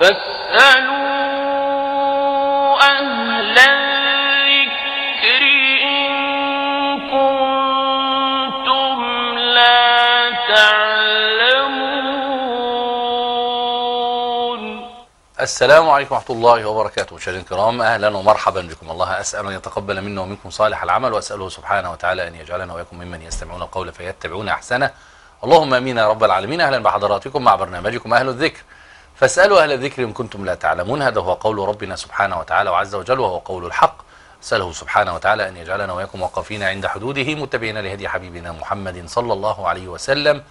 فاسألوا أهل الذكر إن كنتم لا تعلمون. السلام عليكم ورحمة الله وبركاته. مشاهدينا الكرام أهلا ومرحبا بكم. الله أسأل أن يتقبل منا ومنكم صالح العمل، وأسأله سبحانه وتعالى أن يجعلنا وإياكم ممن يستمعون القول فيتبعون أحسنه، اللهم امين يا رب العالمين. اهلا بحضراتكم مع برنامجكم اهل الذكر، فاسالوا اهل الذكر ان كنتم لا تعلمون. هذا هو قول ربنا سبحانه وتعالى وعز وجل، وهو قول الحق. اساله سبحانه وتعالى ان يجعلنا واياكم واقفين عند حدوده متبعين لهدي حبيبنا محمد صلى الله عليه وسلم.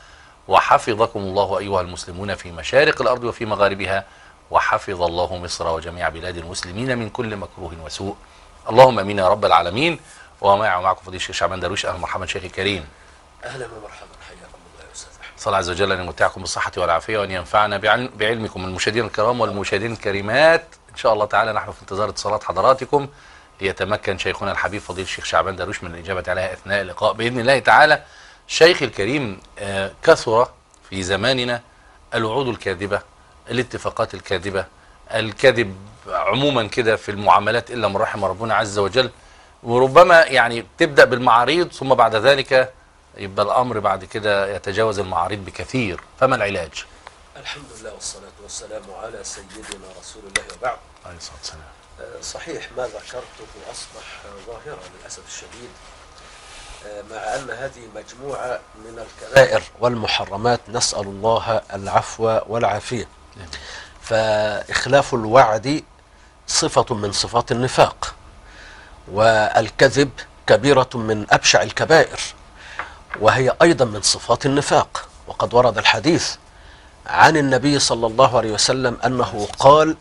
وحفظكم الله ايها المسلمون في مشارق الارض وفي مغاربها، وحفظ الله مصر وجميع بلاد المسلمين من كل مكروه وسوء، اللهم امين يا رب العالمين. ومعكم فضيله الشيخ شعبان درويش. اهلا ومرحبا شيخي الكريم. اهلا ومرحبا. صلى الله عز وجل أن يمتعكم بالصحة والعافية وأن ينفعنا بعلمكم. المشاهدين الكرام والمشاهدين الكريمات، إن شاء الله تعالى نحن في انتظار اتصالات حضراتكم ليتمكن شيخنا الحبيب فضيل الشيخ شعبان درويش من الإجابة عليها أثناء اللقاء بإذن الله تعالى. شيخ الكريم، كثر في زماننا الوعود الكاذبة، الاتفاقات الكاذبة، الكذب عموما كده في المعاملات إلا من رحم ربنا عز وجل، وربما يعني تبدأ بالمعاريض ثم بعد ذلك يبقى الأمر بعد كده يتجاوز المعارض بكثير. فما العلاج؟ الحمد لله والصلاة والسلام على سيدنا رسول الله وبعد. عليه الصلاة والسلام. صحيح ما ذكرته أصبح ظاهرة للأسف الشديد، مع أن هذه مجموعة من الكبائر والمحرمات، نسأل الله العفو والعافية. فإخلاف الوعد صفة من صفات النفاق، والكذب كبيرة من أبشع الكبائر، وهي أيضا من صفات النفاق. وقد ورد الحديث عن النبي صلى الله عليه وسلم أنه قال: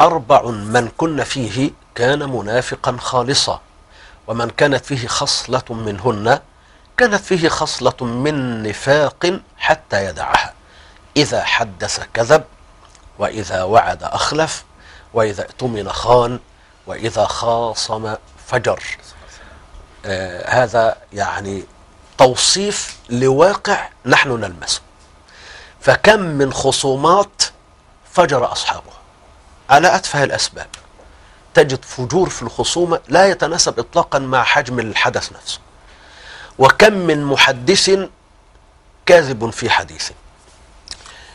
أربع من كن فيه كان منافقا خالصا، ومن كانت فيه خصلة منهن كانت فيه خصلة من نفاق حتى يدعها، إذا حدث كذب، وإذا وعد أخلف، وإذا اؤتمن خان، وإذا خاصم فجر. هذا يعني توصيف لواقع نحن نلمسه. فكم من خصومات فجر أصحابها على أتفه الأسباب، تجد فجور في الخصومة لا يتناسب إطلاقا مع حجم الحدث نفسه. وكم من محدث كاذب في حديثه،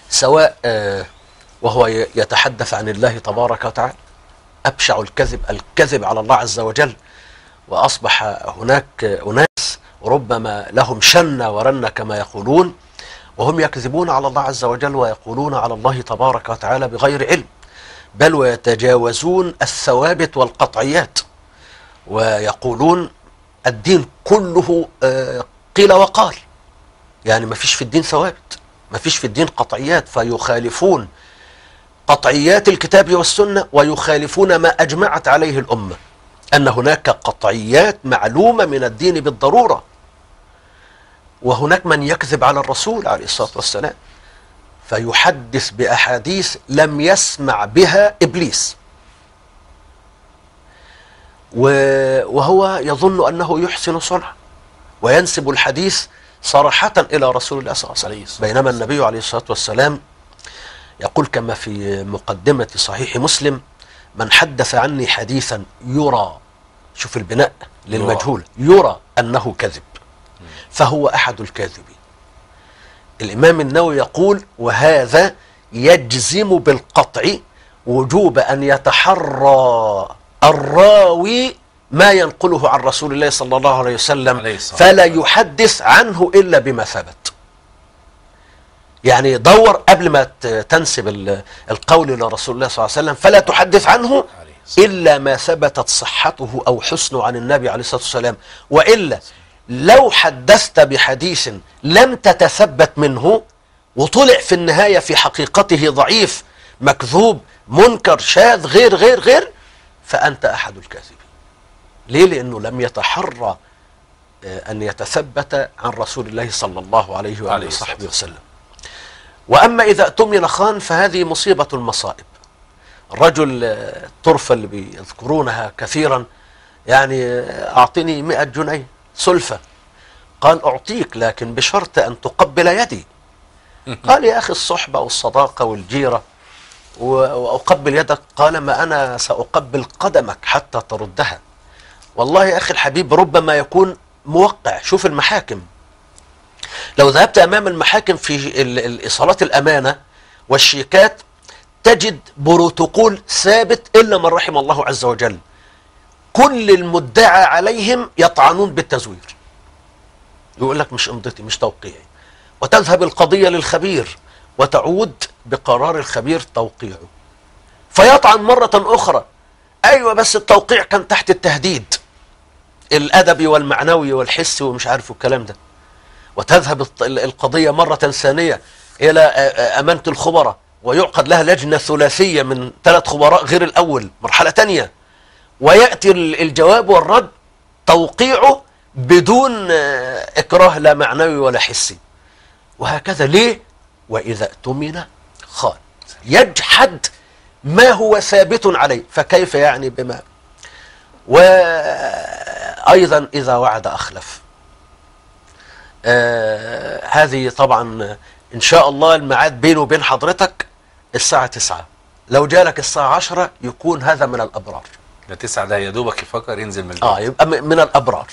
سواء وهو يتحدث عن الله تبارك وتعالى. أبشع الكذب الكذب على الله عز وجل. وأصبح هناك أناس ربما لهم شن ورن كما يقولون، وهم يكذبون على الله عز وجل ويقولون على الله تبارك وتعالى بغير علم، بل ويتجاوزون الثوابت والقطعيات، ويقولون الدين كله قيل وقال، يعني ما فيش في الدين ثوابت، ما فيش في الدين قطعيات. فيخالفون قطعيات الكتاب والسنة، ويخالفون ما أجمعت عليه الأمة، أن هناك قطعيات معلومة من الدين بالضرورة. وهناك من يكذب على الرسول عليه الصلاة والسلام، فيحدث بأحاديث لم يسمع بها إبليس، وهو يظن أنه يحسن صنعا، وينسب الحديث صراحة إلى رسول الله صلى الله عليه وسلم، بينما النبي عليه الصلاة والسلام يقول كما في مقدمة صحيح مسلم: من حدث عني حديثا يرى، شوف البناء للمجهول، يرى أنه كذب، فهو أحد الكاذبين. الإمام النووي يقول: وهذا يجزم بالقطع وجوب أن يتحرى الراوي ما ينقله عن رسول الله صلى الله عليه وسلم، فلا يحدث عنه إلا بما ثبت. يعني دور قبل ما تنسب القول لرسول الله صلى الله عليه وسلم، فلا تحدث عنه إلا ما ثبتت صحته أو حسنه عن النبي عليه الصلاة والسلام. وإلا لو حدثت بحديث لم تتثبت منه وطلع في النهاية في حقيقته ضعيف مكذوب منكر شاذ غير غير غير، فأنت أحد الكاذبين. ليه؟ لأنه لم يتحرى أن يتثبت عن رسول الله صلى الله عليه وآله وصحبه وسلم. وأما إذا اؤتمن خان فهذه مصيبة المصائب. الرجل، الطرفة اللي بيذكرونها كثيرا، يعني أعطني 100 جنيه سلفة. قال: أعطيك لكن بشرط أن تقبل يدي. قال: يا أخي الصحبة والصداقة والجيرة وأقبل يدك، قال ما أنا سأقبل قدمك حتى تردها. والله يا أخي الحبيب ربما يكون موقع. شوف المحاكم، لو ذهبت أمام المحاكم في صلاة الأمانة والشيكات تجد بروتوكول ثابت إلا من رحم الله عز وجل، كل المدعى عليهم يطعنون بالتزوير، يقول لك مش امضتي مش توقيعي، وتذهب القضية للخبير وتعود بقرار الخبير توقيعه، فيطعن مرة أخرى، أيوة بس التوقيع كان تحت التهديد الأدبي والمعنوي والحسي ومش عارف الكلام ده، وتذهب القضية مرة ثانية إلى أمانة الخبراء ويعقد لها لجنة ثلاثية من 3 خبراء غير الأول، مرحلة تانية، ويأتي الجواب والرد توقيعه بدون إكراه لا معنوي ولا حسي، وهكذا. ليه؟ وإذا اؤتمن خان، يجحد ما هو ثابت عليه فكيف يعني بما. وأيضا إذا وعد أخلف. هذه طبعا إن شاء الله الميعاد بينه وبين حضرتك الساعة 9، لو جالك الساعة 10 يكون هذا من الأبرار. ده 9 ده يا دوبك يفكر ينزل من البيت. يبقى من الأبرار.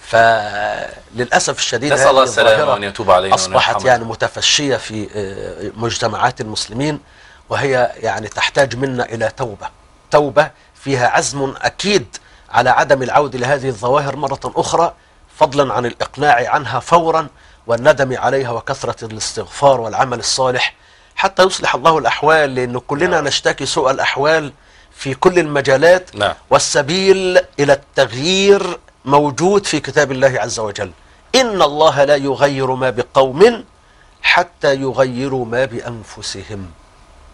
فللأسف الشديد نسأل الله السلامة وأن يتوب علينا، أصبحت يعني متفشية في مجتمعات المسلمين، وهي يعني تحتاج منا إلى توبة فيها عزم أكيد على عدم العودة لهذه الظواهر مرة أخرى، فضلا عن الإقلاع عنها فورا والندم عليها وكثرة الاستغفار والعمل الصالح حتى يصلح الله الأحوال، لأن كلنا نشتكي سوء الأحوال في كل المجالات. والسبيل إلى التغيير موجود في كتاب الله عز وجل، إن الله لا يغير ما بقوم حتى يغيروا ما بأنفسهم.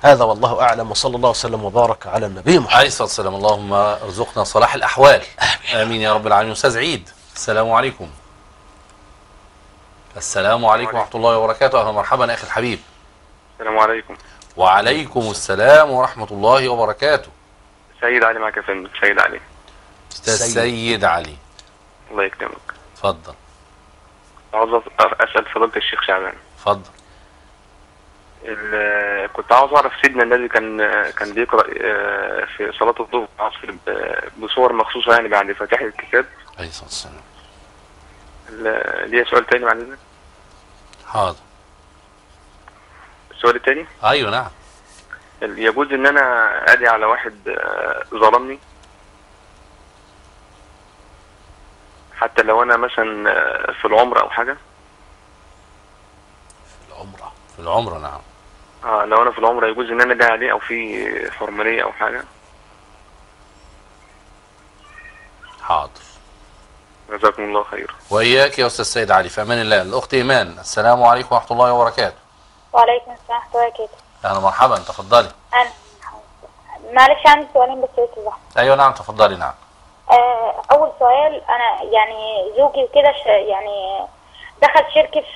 هذا والله أعلم، وصلى الله وسلم وبارك على النبي محمد عليه الصلاة والسلام. اللهم ارزقنا صلاح الأحوال، آمين يا رب العالمين. أستاذ عيد، السلام عليكم. السلام عليكم ورحمة الله وبركاته. أهلا ومرحبا أخي الحبيب. السلام عليكم. وعليكم السلام ورحمة الله وبركاته. سيد علي معك يا فندم. سيد علي. أستاذ سيد علي الله يكرمك. اتفضل. عاوز أسأل فضيلة الشيخ شعبان. اتفضل. كنت عاوز أعرف سيدنا الذي كان بيقرأ في صلاة الظهر والعصر بصور مخصوصة يعني بعد فاتحة الكتاب. عليه الصلاة والسلام. ليه سؤال تاني بعد إذنك؟ حاضر. السؤال التاني؟ أيوه نعم. يجوز إن أنا أدعي على واحد ظلمني؟ حتى لو أنا مثلا في العمرة أو حاجة؟ في العمرة نعم. لو أنا في العمرة يجوز إن أنا أدعي عليه، أو في حرمانية أو حاجة؟ حاضر. جزاكم الله خير. وإياك يا أستاذ سيد علي، في أمان الله. الأخت إيمان، السلام عليكم ورحمة الله وبركاته. وعليكم السلام ورحمة الله وبركاته. أهلا مرحبا، تفضلي. أنا معلش عندي سؤالين بس لو تسمح. أيوه نعم تفضلي. نعم. أول سؤال، أنا يعني زوجي وكده يعني دخل شركة في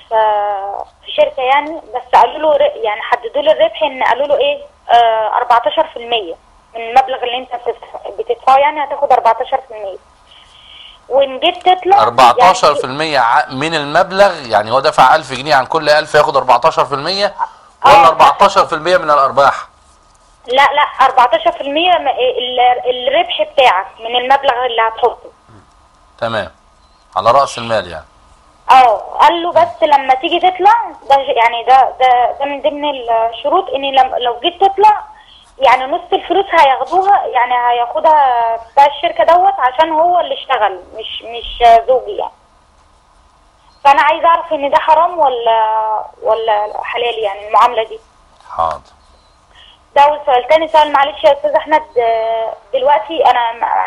شركة يعني، بس قالوا له يعني حددوا له الربح، إن قالوا له إيه 14% من المبلغ اللي أنت بتدفعه، يعني هتاخد 14%. وإن جيت تطلع 14% يعني من المبلغ، يعني هو دفع 1000 جنيه عن كل 1000 ياخد 14%، ولا 14% من الأرباح؟ لا 14% الربح بتاعك من المبلغ اللي هتحطه. تمام، على رأس المال يعني. قال له بس لما تيجي تطلع ده، يعني ده من ضمن الشروط، ان لو جيت تطلع يعني نص الفلوس هياخدوها، يعني هياخدها بتاع الشركة دوت، عشان هو اللي اشتغل مش زوجي يعني. فأنا عايز أعرف إن ده حرام ولا حلال يعني المعاملة دي. حاضر. ده أول سؤال. تاني سؤال معلش يا أستاذ أحمد، دلوقتي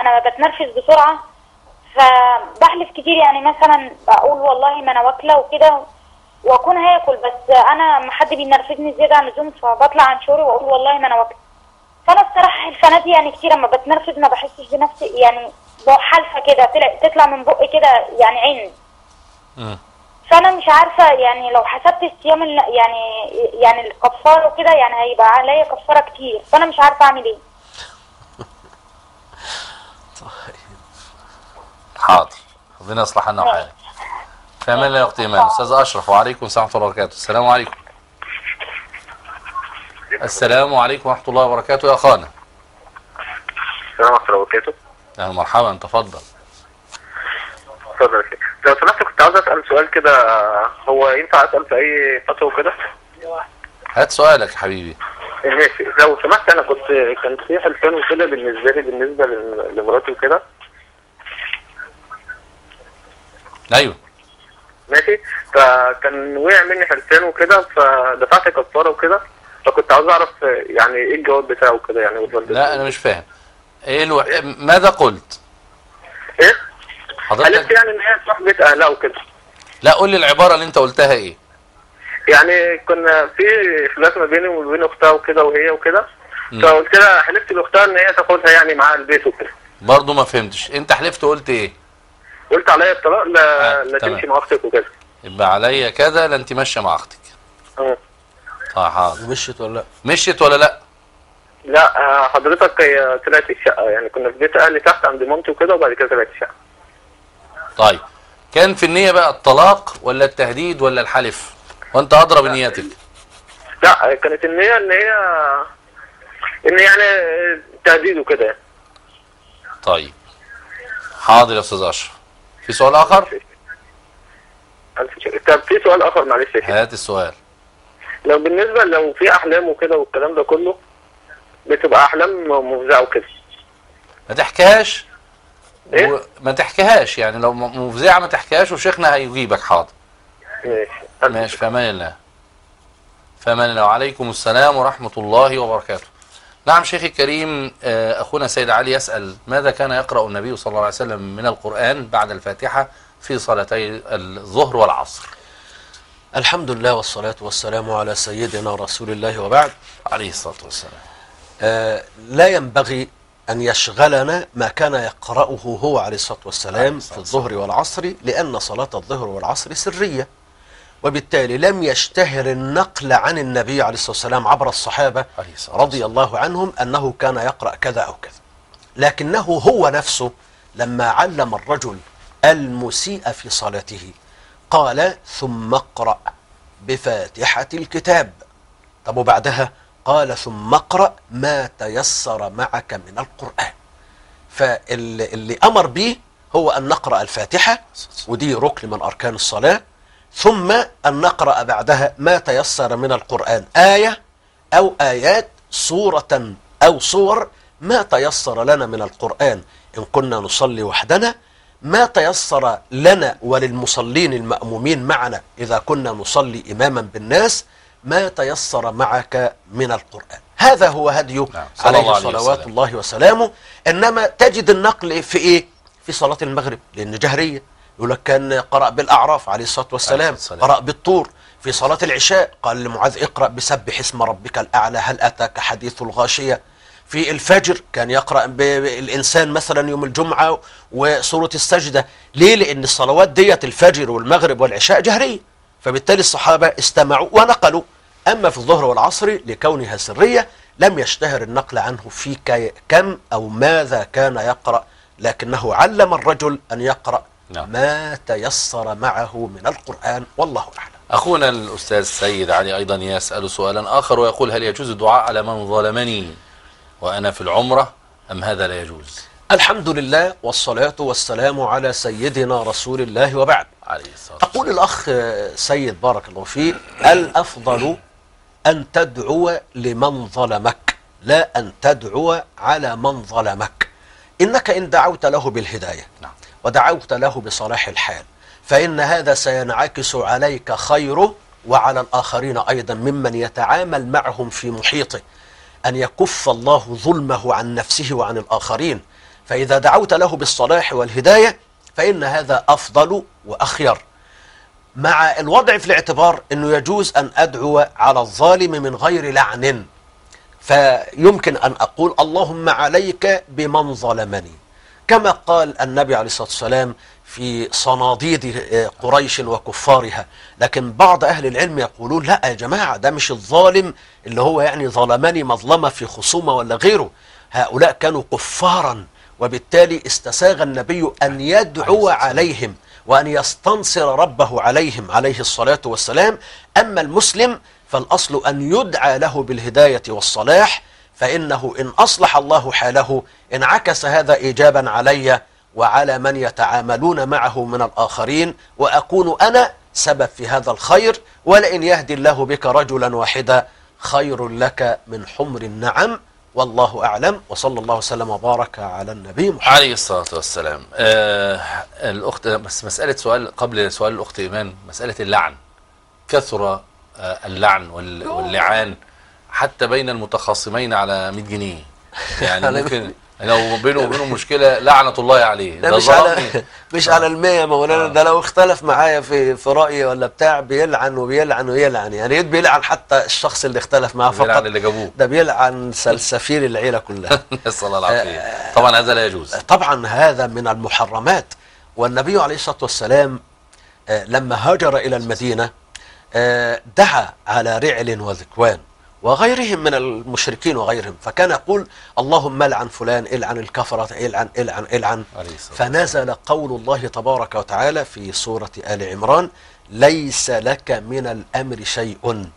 أنا بتنرفز بسرعة، فبحلف كتير يعني، مثلا بقول والله ما أنا واكلة وكده وأكون هاكل، بس أنا ما حد بينرفزني زيادة عن اللزوم، فبطلع عن شعوري وأقول والله ما أنا واكلة. فأنا الصراحة الفنادق دي يعني كتير أما بتنرفز ما بحسش بنفسي، يعني حالفة كده تطلع من بقي كده يعني عيني. فانا مش عارفه يعني لو حسبت الصيام يعني الكفاره وكده يعني هيبقى عليا كفاره كتير، فانا مش عارفه اعمل ايه. حاضر، ربنا يصلح لنا وحالك. في امان الله يا اختي ايمان. استاذ اشرف، وعليكم السلام ورحمه الله وبركاته. السلام عليكم. السلام عليكم ورحمة الله وبركاته يا أخانا. السلام عليكم ورحمة الله وبركاته. أهلا مرحبا، تفضل. اتفضل يا شيخ. لو سمحت كنت عاوز أسأل سؤال كده، هو ينفع أسأل في أي فترة وكده؟ هات سؤالك يا حبيبي. ماشي، لو سمحت أنا كان في حلفان وكده بالنسبة لي بالنسبة لمراتي وكده. أيوه. ماشي، فكان وقع مني حلفان وكده، فدفعت كفارة وكده، فكنت عاوز أعرف يعني إيه الجواب بتاعه وكده يعني. لا أنا مش فاهم. إيه ماذا قلت؟ إيه؟ حضرتك قالت يعني إن هي تروح بيت أهلها وكده. لا قول لي العبارة اللي أنت قلتها إيه؟ يعني كنا في خلاف ما بيني وبين أختها وكده وهي وكده، فقلت لها حلفت لأختها إن هي تاخدها يعني معاها البيت وكده. برضه ما فهمتش، أنت حلفت وقلت إيه؟ قلت عليا الطلاق، لا تمشي مع أختك وكده. يبقى عليا كذا لا أنت ماشية مع أختك. حاضر. مشيت ولا لأ؟ مشيت ولا لأ؟ لا حضرتك طلعت الشقة، يعني كنا في بيت أهلي تحت عند مامتي وكده، وبعد كده طلعت الشقة. طيب كان في النية بقى الطلاق ولا التهديد ولا الحلف؟ وأنت أدرى بنيتك. لا كانت النية إن يعني تهديد وكده يعني. طيب. حاضر يا أستاذ أشرف. في سؤال آخر؟ طب في سؤال آخر معلش يا شيخ. هات السؤال. لو في أحلام وكده والكلام ده كله، بتبقى احلام مفزعه وكده. ما تحكيهاش. ايه؟ ما تحكيهاش، يعني لو مفزعه ما تحكيهاش وشيخنا هيجيبك. حاضر. ماشي. ماشي، في امان الله. في امان الله، وعليكم السلام ورحمه الله وبركاته. نعم شيخي الكريم، اخونا سيد علي يسال: ماذا كان يقرأ النبي صلى الله عليه وسلم من القرآن بعد الفاتحة في صلاتي الظهر والعصر؟ الحمد لله والصلاة والسلام على سيدنا رسول الله وبعد. عليه الصلاة والسلام. لا ينبغي أن يشغلنا ما كان يقرأه هو عليه الصلاة والسلام في الظهر والعصر، لأن صلاة الظهر والعصر سرية، وبالتالي لم يشتهر النقل عن النبي عليه الصلاة والسلام عبر الصحابة رضي الله عنهم أنه كان يقرأ كذا أو كذا، لكنه هو نفسه لما علم الرجل المسيء في صلاته قال: ثم اقرأ بفاتحة الكتاب. طب وبعدها؟ قال: ثم اقرأ ما تيسر معك من القرآن. فاللي أمر به هو أن نقرأ الفاتحة، ودي ركن من أركان الصلاة، ثم أن نقرأ بعدها ما تيسر من القرآن، آية أو آيات، سورة أو سور، ما تيسر لنا من القرآن إن كنا نصلي وحدنا، ما تيسر لنا وللمصلين المأمومين معنا إذا كنا نصلي إماما بالناس، ما تيسر معك من القرآن. هذا هو هديه عليه صلوات الله وسلامه. إنما تجد النقل في إيه؟ في صلاة المغرب، لأن جهرية، يقول لك كان قرأ بالأعراف عليه الصلاة والسلام، قرأ بالطور. في صلاة العشاء قال لمعاذ: اقرأ بسبح اسم ربك الأعلى هل أتاك حديث الغاشية. في الفجر كان يقرأ بالإنسان مثلا يوم الجمعة وسورة السجدة. ليه؟ لأن الصلوات ديت الفجر والمغرب والعشاء جهرية، فبالتالي الصحابة استمعوا ونقلوا. أما في الظهر والعصر لكونها سرية لم يشتهر النقل عنه في كم أو ماذا كان يقرأ، لكنه علم الرجل أن يقرأ ما تيسر معه من القرآن، والله أعلم. أخونا الأستاذ سيد علي أيضا يسأل سؤالا آخر ويقول: هل يجوز الدعاء على من ظلمني وأنا في العمرة أم هذا لا يجوز؟ الحمد لله والصلاة والسلام على سيدنا رسول الله وبعد. عليه الصلاة والسلام. أقول الأخ سيد بارك الله فيه: الأفضل أن تدعو لمن ظلمك، لا أن تدعو على من ظلمك، إنك إن دعوت له بالهداية ودعوت له بصلاح الحال فإن هذا سينعكس عليك خيره وعلى الآخرين أيضا ممن يتعامل معهم في محيطه، أن يكف الله ظلمه عن نفسه وعن الآخرين. فإذا دعوت له بالصلاح والهداية فإن هذا أفضل وأخير، مع الوضع في الاعتبار أنه يجوز أن أدعو على الظالم من غير لعن، فيمكن أن أقول: اللهم عليك بمن ظلمني، كما قال النبي عليه الصلاة والسلام في صناديد قريش وكفارها. لكن بعض أهل العلم يقولون: لا يا جماعة، ده مش الظالم اللي هو يعني ظلمني مظلمة في خصومة ولا غيره، هؤلاء كانوا كفارا، وبالتالي استساغ النبي أن يدعو عليهم وأن يستنصر ربه عليهم عليه الصلاة والسلام. أما المسلم فالأصل أن يدعى له بالهداية والصلاح، فإنه إن أصلح الله حاله انعكس هذا إيجابا علي وعلى من يتعاملون معه من الآخرين، وأكون أنا سبب في هذا الخير. ولئن يهدي الله بك رجلا واحدا خير لك من حمر النعم، والله أعلم، وصلى الله وسلم وبارك على النبي محمد عليه الصلاة والسلام. الأخت بس مسألة سؤال قبل سؤال الأخت إيمان، مسألة اللعن، كثرة اللعن واللعان حتى بين المتخاصمين على 100 جنيه يعني ممكن لو بينه وبينه مشكلة لعنة الله عليه. ده مش على 100 يا مولانا، ده لو اختلف معايا في رأيي ولا بتاع بيلعن وبيلعن ويلعن، يعني ايه بيلعن حتى الشخص اللي اختلف معاه فقط، بيلعن اللي جابوه، ده بيلعن سلسفير العيلة كلها نسأل الله العافية. طبعا هذا لا يجوز، طبعا هذا من المحرمات. والنبي عليه الصلاة والسلام لما هاجر إلى المدينة دعا على رعل وذكوان وغيرهم من المشركين وغيرهم، فكان يقول اللهم لعن فلان، العن الكفرة، العن العن العن. فنزل قول الله تبارك وتعالى في سورة آل عمران: ليس لك من الأمر شيء.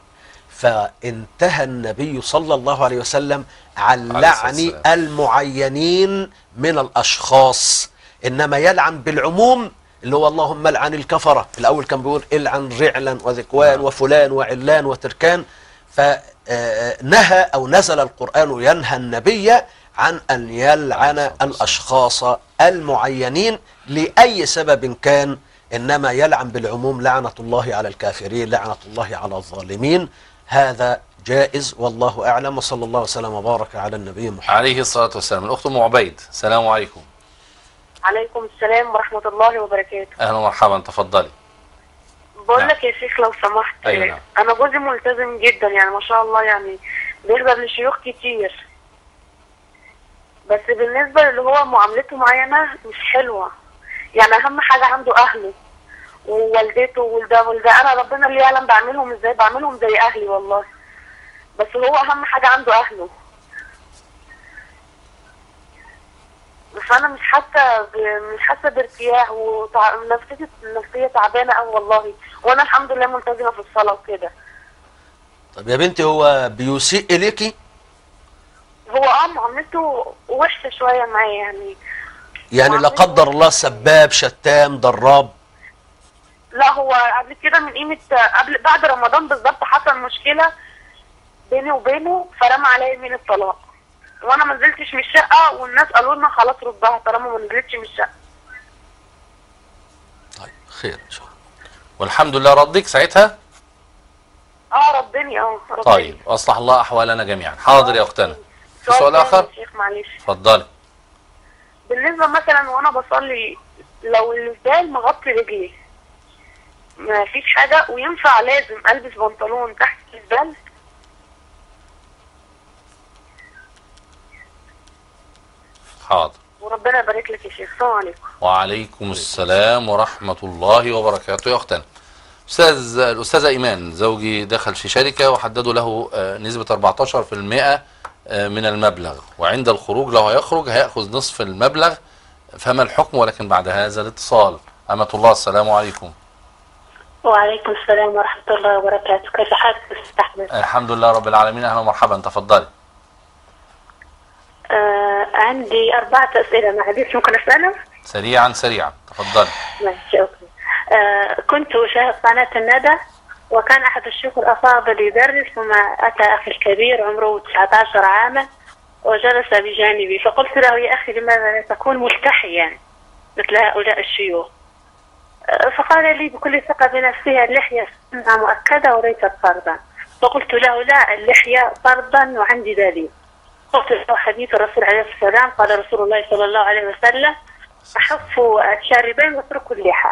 فانتهى النبي صلى الله عليه وسلم عن لعن المعينين من الأشخاص، إنما يلعن بالعموم اللي هو اللهم لعن الكفرة. الأول كان بيقول العن رعلا وذكوان وفلان وعلان وتركان، فنهى أو نزل القرآن ينهى النبي عن أن يلعن الأشخاص المعينين لأي سبب كان، إنما يلعن بالعموم، لعنة الله على الكافرين، لعنة الله على الظالمين، هذا جائز والله أعلم. وصلى الله وسلم وبارك على النبي محمد عليه الصلاة والسلام. الأخت أم عبيد، السلام عليكم. عليكم السلام ورحمة الله وبركاته. أهلا ومرحبا، تفضلي. بقول لك يا شيخ لو سمحت، أيوة. أنا جوزي ملتزم جدا يعني ما شاء الله، يعني بيحضر لشيوخ كتير، بس بالنسبة اللي هو معاملته معايا أنا مش حلوة، يعني أهم حاجة عنده أهله ووالدته والده، أنا ربنا اللي يعلم بعملهم إزاي، بعملهم زي أهلي والله، بس اللي هو أهم حاجة عنده أهله. فأنا مش حاسة بارتياح، ونفسية تعبانة أوي والله، وأنا الحمد لله ملتزمة في الصلاة وكده. طب يا بنتي هو بيسيء إليكي؟ هو معاملته وحشة شوية معايا يعني لا قدر الله سباب، شتام، ضراب؟ لا، هو قبل كده من قيمة بعد رمضان بالظبط حصل مشكلة بيني وبينه، فرمى عليا من الطلاق، وانا ما نزلتش من الشقه، والناس قالوا لنا خلاص ردها طالما ما نزلتش من الشقه. طيب خير ان شاء الله، والحمد لله. ردك ساعتها؟ ردني. ردني. طيب اصلح الله احوالنا جميعا. حاضر يا اختنا. سؤال اخر شيخ معلش، اتفضلي. بالنسبه مثلا وانا بصلي لو السدال مغطي رجلي ما فيش حاجه، وينفع لازم البس بنطلون تحت السدال؟ حاضر، وربنا يبارك لك يا شيخ. السلام عليكم. وعليكم السلام ورحمة الله وبركاته. يا أختنا الأستاذة إيمان، زوجي دخل في شركة وحددوا له نسبة 14% من المبلغ، وعند الخروج لو هيخرج هيأخذ نصف المبلغ، فما الحكم؟ ولكن بعد هذا الاتصال. أمة الله، السلام عليكم. وعليكم السلام ورحمة الله وبركاته. كيف حالك أستاذ أحمد؟ الحمد لله رب العالمين. أهلا ومرحبا، تفضلي. عندي 4 أسئلة معلش، ممكن أسألهم؟ سريعا تفضلي. ماشي أوكي. كنت أشاهد قناة الندى، وكان أحد الشيوخ الأفاضل يدرس، ثم أتى أخي الكبير عمره 19 عاما وجلس بجانبي، فقلت له يا أخي لماذا لا تكون ملتحيا مثل هؤلاء الشيوخ؟ فقال لي بكل ثقة بنفسها اللحية سنة مؤكدة وليست فرضا. فقلت له لا، اللحية فرضا وعندي دليل. قلت له حديث الرسول عليه السلام، قال رسول الله صلى الله عليه وسلم: احفوا الشاربين واتركوا اللحى.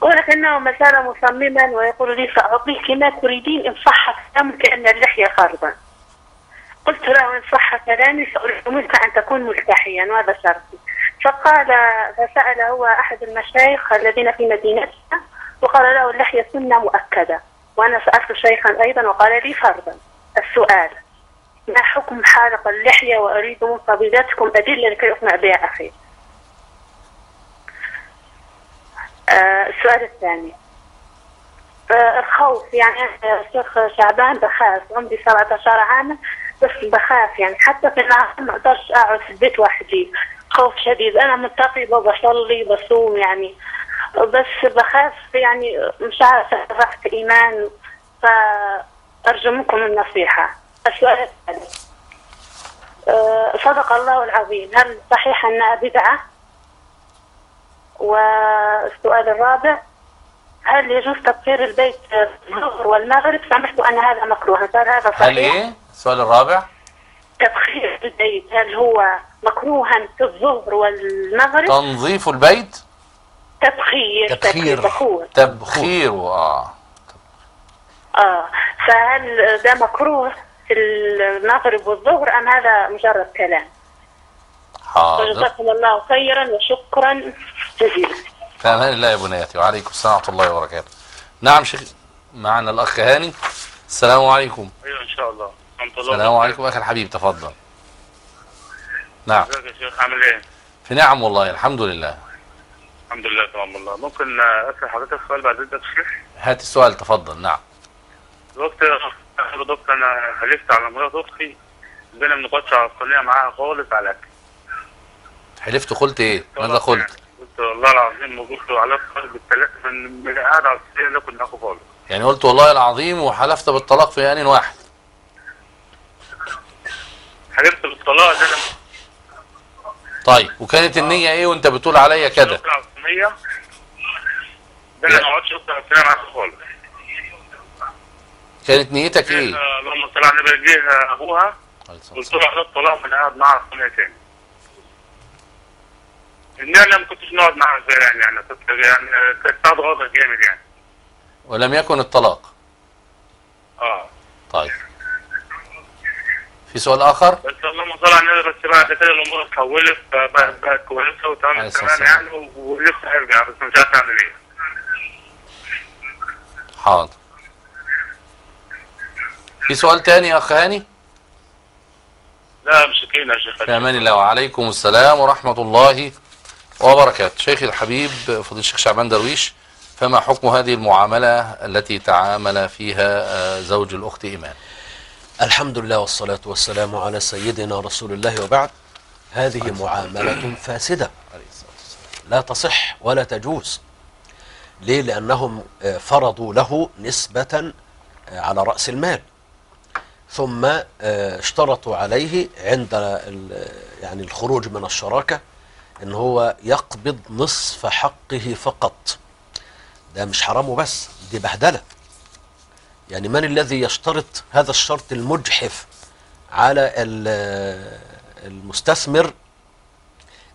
ولكنه ما زال مصمما ويقول لي ساعطيك ما تريدين ان صح كلامك ان اللحيه فرضا. قلت له ان صح كلامي فارجوك ان تكون ملتحيا، وهذا شرطي. فقال، فسال هو احد المشايخ الذين في مدينتنا وقال له اللحيه سنه مؤكده، وانا سالت شيخا ايضا وقال لي فرضا. السؤال: ما حكم حالق اللحية؟ وأريد من فضيلتكم أدلة لكي أقنع بها أخي. السؤال الثاني: الخوف. يعني الشيخ شعبان بخاف، عمري 17 عام بس بخاف، يعني حتى في النهار ما اقدرش اقعد في البيت وحدي، خوف شديد. انا متقبه بصلي بصوم يعني، بس بخاف يعني، مش عارفه رحت ايمان، فارجو منكم النصيحه. السؤال الثاني، صدق الله العظيم، هل صحيح انها بدعه؟ والسؤال الرابع، هل يجوز تبخير البيت الظهر والمغرب؟ سمحتوا ان هذا مكروه، هل هذا صحيح؟ هل ايه؟ السؤال الرابع؟ تبخير البيت هل هو مكروها في الظهر والمغرب؟ تنظيف البيت؟ تبخير فهل ده مكروه في المغرب والظهر ام هذا مجرد كلام؟ حاضر، جزاكم الله خيرا وشكرا جزيلا. في امان الله يا بنياتي، وعليكم السلام ورحمه الله وبركاته. نعم شيخ، معنا الاخ هاني. السلام عليكم. ايوه ان شاء الله. السلام عليكم اخي الحبيب، تفضل. نعم. ازيك يا شيخ، عامل ايه؟ في نعم والله، الحمد لله. الحمد لله تمام والله. ممكن اسال حضرتك سؤال بعد اذنك يا شيخ؟ هات السؤال تفضل. نعم. دكتور انا حلفت على مرات اختي ان انا ما نقعدش عقلانيه معاها خالص على الاكل. حلفت قلت ايه؟ ماذا قلت؟ قلت والله العظيم وقلت على الطلاق بالثلاثه من قاعد على السرير ناكل ناكل خالص. يعني قلت والله العظيم وحلفت بالطلاق في آن واحد. حلفت بالطلاق ده انا. طيب وكانت النية ايه وانت بتقول عليا كده؟ ده انا ما اقعدش على السرير معاك خالص. كانت نيتك ايه؟ اللهم صل على النبي، جه ابوها قلت له على الطلاق وانا قاعد معاها على تاني. ان انا ما كنتش نقعد معاها ازاي يعني كنت يعني كانت غاضب جامد يعني. ولم يكن الطلاق. طيب. في سؤال اخر؟ بس اللهم صل على النبي، بس بعد كده الامور اتحولت بقت كويسه وتمام تمام يعني، ولسه هرجع بس مش عارف اعمل ايه. حاضر. في سؤال تاني يا اخ هاني؟ لا مش كده يا شيخ. في امان الله، وعليكم السلام ورحمه الله وبركاته. شيخي الحبيب فضيلة الشيخ شعبان درويش، فما حكم هذه المعاملة التي تعامل فيها زوج الأخت إيمان؟ الحمد لله والصلاة والسلام على سيدنا رسول الله وبعد. هذه معاملة فاسدة لا تصح ولا تجوز. ليه؟ لأنهم فرضوا له نسبة على رأس المال، ثم اشترطوا عليه عند يعني الخروج من الشراكة إن هو يقبض نصف حقه فقط. ده مش حرام وبس، دي بهدله. يعني من الذي يشترط هذا الشرط المجحف على المستثمر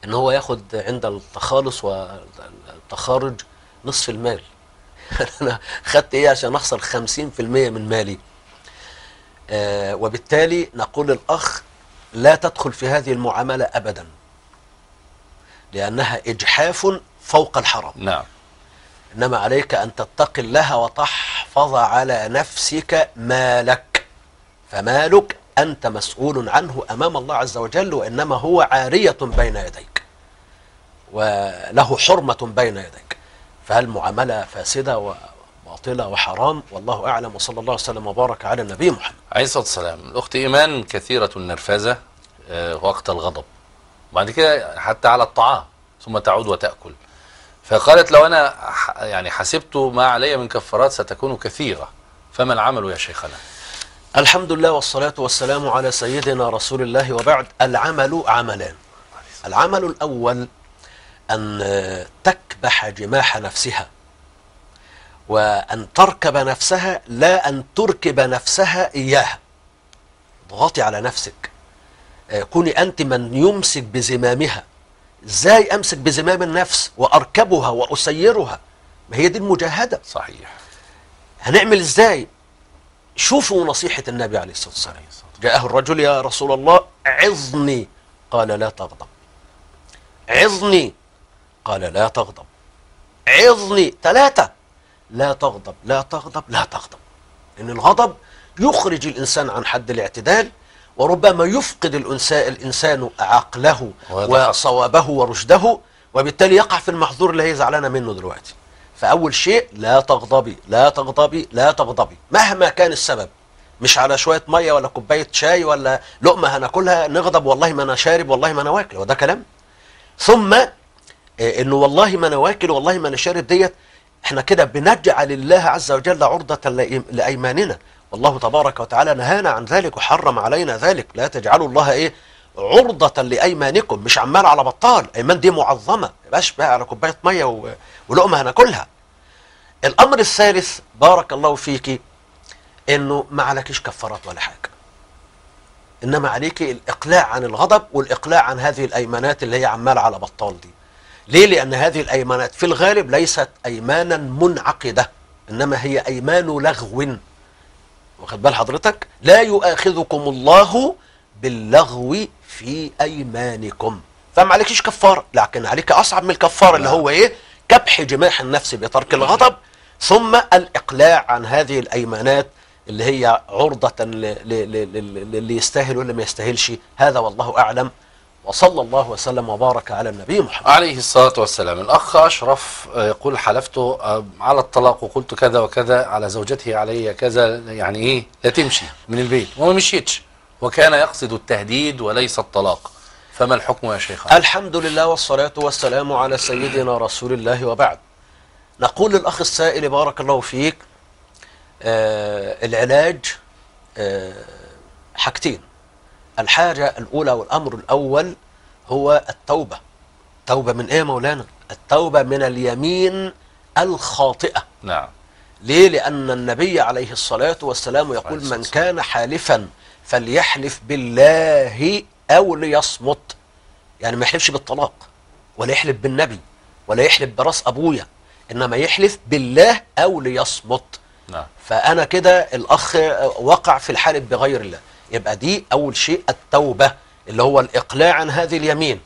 ان هو ياخد عند التخالص والتخارج نصف المال؟ انا خدت ايه عشان اخسر 50% من مالي؟ وبالتالي نقول للاخ لا تدخل في هذه المعامله ابدا، لانها اجحاف فوق الحرام. نعم. إنما عليك أن تتقي الله وتحفظ على نفسك مالك، فمالك أنت مسؤول عنه أمام الله عز وجل، وإنما هو عارية بين يديك وله حرمة بين يديك. فهل معاملة فاسدة وباطلة وحرام؟ والله أعلم، وصلى الله وسلم وبارك على النبي محمد عليه الصلاة والسلام. الأخت إيمان كثيرة النرفزة وقت الغضب، بعد كده حتى على الطعام، ثم تعود وتأكل. فقالت لو أنا يعني حسبت ما علي من كفارات ستكون كثيرة، فما العمل يا شيخنا؟ الحمد لله والصلاة والسلام على سيدنا رسول الله وبعد. العمل عملان. العمل الأول أن تكبح جماح نفسها، وأن تركب نفسها لا أن تركب نفسها إياها. اضغطي على نفسك، كوني أنت من يمسك بزمامها. ازاي امسك بزمام النفس واركبها واسيرها؟ ما هي دي المجاهده. صحيح. هنعمل ازاي؟ شوفوا نصيحه النبي عليه الصلاه والسلام. جاءه الرجل يا رسول الله عظني، قال لا تغضب. عظني، قال لا تغضب. عظني، ثلاثه، لا تغضب لا تغضب لا تغضب. ان الغضب يخرج الانسان عن حد الاعتدال، وربما يفقد الإنسان عقله وصوابه ورشده، وبالتالي يقع في المحظور اللي هي زعلانة منه دلوقتي. فأول شيء لا تغضبي لا تغضبي لا تغضبي مهما كان السبب. مش على شوية مية ولا كوباية شاي ولا لقمة هناكلها نغضب والله ما أنا شارب والله ما أنا واكل، وده كلام. ثم إنه والله ما أنا واكل والله ما أنا شارب ديت إحنا كده بنجعل الله عز وجل عرضة لأيماننا، والله تبارك وتعالى نهانا عن ذلك وحرم علينا ذلك. لا تجعلوا الله إيه عرضة لأيمانكم، مش عمال على بطال، أيمان دي معظمة، ما يبقاش بقى على كوباية مية ولقمة هناكلها. الأمر الثالث بارك الله فيكي إنه ما عليكيش كفارات ولا حاجة، إنما عليكي الإقلاع عن الغضب والإقلاع عن هذه الأيمانات اللي هي عمال على بطال دي. ليه؟ لأن هذه الأيمانات في الغالب ليست أيمانا منعقدة، إنما هي أيمان لغو. واخد بال حضرتك؟ لا يؤاخذكم الله باللغو في أيمانكم، فما عليكيش كفارة، لكن عليك أصعب من الكفارة اللي هو إيه؟ كبح جماح النفس بترك الغضب، ثم الإقلاع عن هذه الأيمانات اللي هي عرضة للي يستاهل واللي ما يستاهلش. هذا والله أعلم، وصلى الله وسلم وبارك على النبي محمد عليه الصلاة والسلام. الأخ أشرف يقول حلفت على الطلاق وقلت كذا وكذا على زوجته علي كذا، يعني إيه لا تمشي من البيت، وما مشيتش، وكان يقصد التهديد وليس الطلاق، فما الحكم يا شيخ؟ الحمد لله والصلاة والسلام على سيدنا رسول الله، وبعد. نقول للأخ السائل بارك الله فيك العلاج حاجتين. الحاجة الأولى والأمر الأول هو التوبة. توبة من إيه مولانا؟ التوبة من اليمين الخاطئة. نعم. ليه؟ لأن النبي عليه الصلاة والسلام يقول من كان حالفا فليحلف بالله أو ليصمت، يعني ما يحلفش بالطلاق ولا يحلف بالنبي ولا يحلف براس أبويا، إنما يحلف بالله أو ليصمت. نعم. فأنا كده الأخ وقع في الحلف بغير الله، يبقى دي أول شيء التوبة اللي هو الإقلاع عن هذه اليمين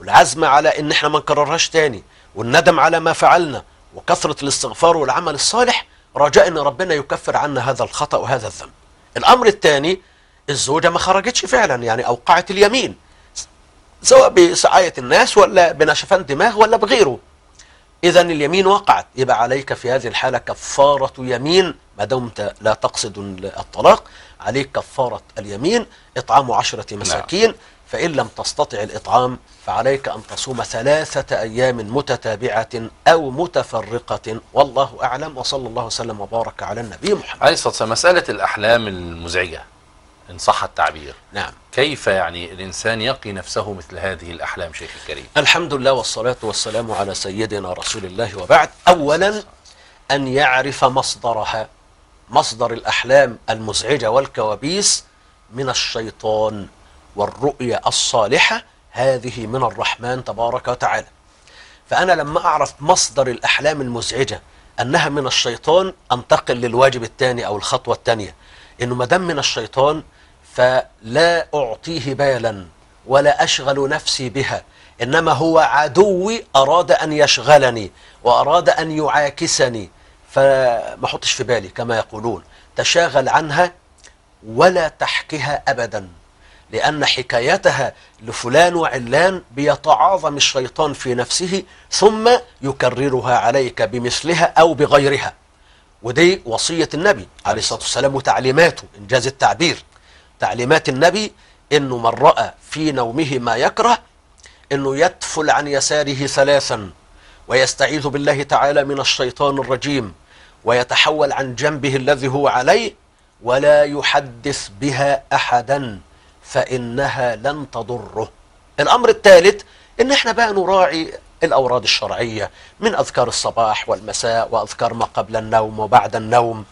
والعزم على إن احنا ما نكررهاش تاني، والندم على ما فعلنا، وكثرة الاستغفار والعمل الصالح رجاء إن ربنا يكفر عنا هذا الخطأ وهذا الذنب. الأمر الثاني الزوجة ما خرجتش فعلا، يعني أوقعت اليمين سواء بسعاية الناس ولا بنشفان دماغ ولا بغيره، إذا اليمين وقعت، يبقى عليك في هذه الحالة كفارة يمين ما دمت لا تقصد الطلاق. عليك كفارة اليمين إطعام 10 مساكين، فإن لم تستطع الإطعام فعليك أن تصوم 3 أيام متتابعة أو متفرقة، والله أعلم، وصلى الله وسلم وبارك على النبي محمد عليه الصلاة والسلام. مسألة الأحلام المزعجة إن صح التعبير، نعم، كيف يعني الإنسان يقي نفسه مثل هذه الأحلام شيخ الكريم؟ الحمد لله والصلاة والسلام على سيدنا رسول الله، وبعد. أولا أن يعرف مصدرها، مصدر الأحلام المزعجة والكوابيس من الشيطان، والرؤية الصالحة هذه من الرحمن تبارك وتعالى. فأنا لما أعرف مصدر الأحلام المزعجة أنها من الشيطان أنتقل للواجب الثاني أو الخطوة الثانية، إنه ما دام من الشيطان فلا أعطيه بالا ولا أشغل نفسي بها، إنما هو عدوي أراد أن يشغلني وأراد أن يعاكسني، فما حطش في بالي كما يقولون، تشاغل عنها ولا تحكيها أبدا، لأن حكايتها لفلان وعلان بيتعاظم الشيطان في نفسه ثم يكررها عليك بمثلها أو بغيرها. ودي وصية النبي عليه الصلاة والسلام وتعليماته، إنجاز التعبير، تعليمات النبي إنه من رأى في نومه ما يكره إنه يدفل عن يساره 3، ويستعيذ بالله تعالى من الشيطان الرجيم، ويتحول عن جنبه الذي هو عليه، ولا يحدث بها أحدا فإنها لن تضره. الأمر الثالث إن احنا بقى نراعي الأوراد الشرعية من أذكار الصباح والمساء وأذكار ما قبل النوم وبعد النوم،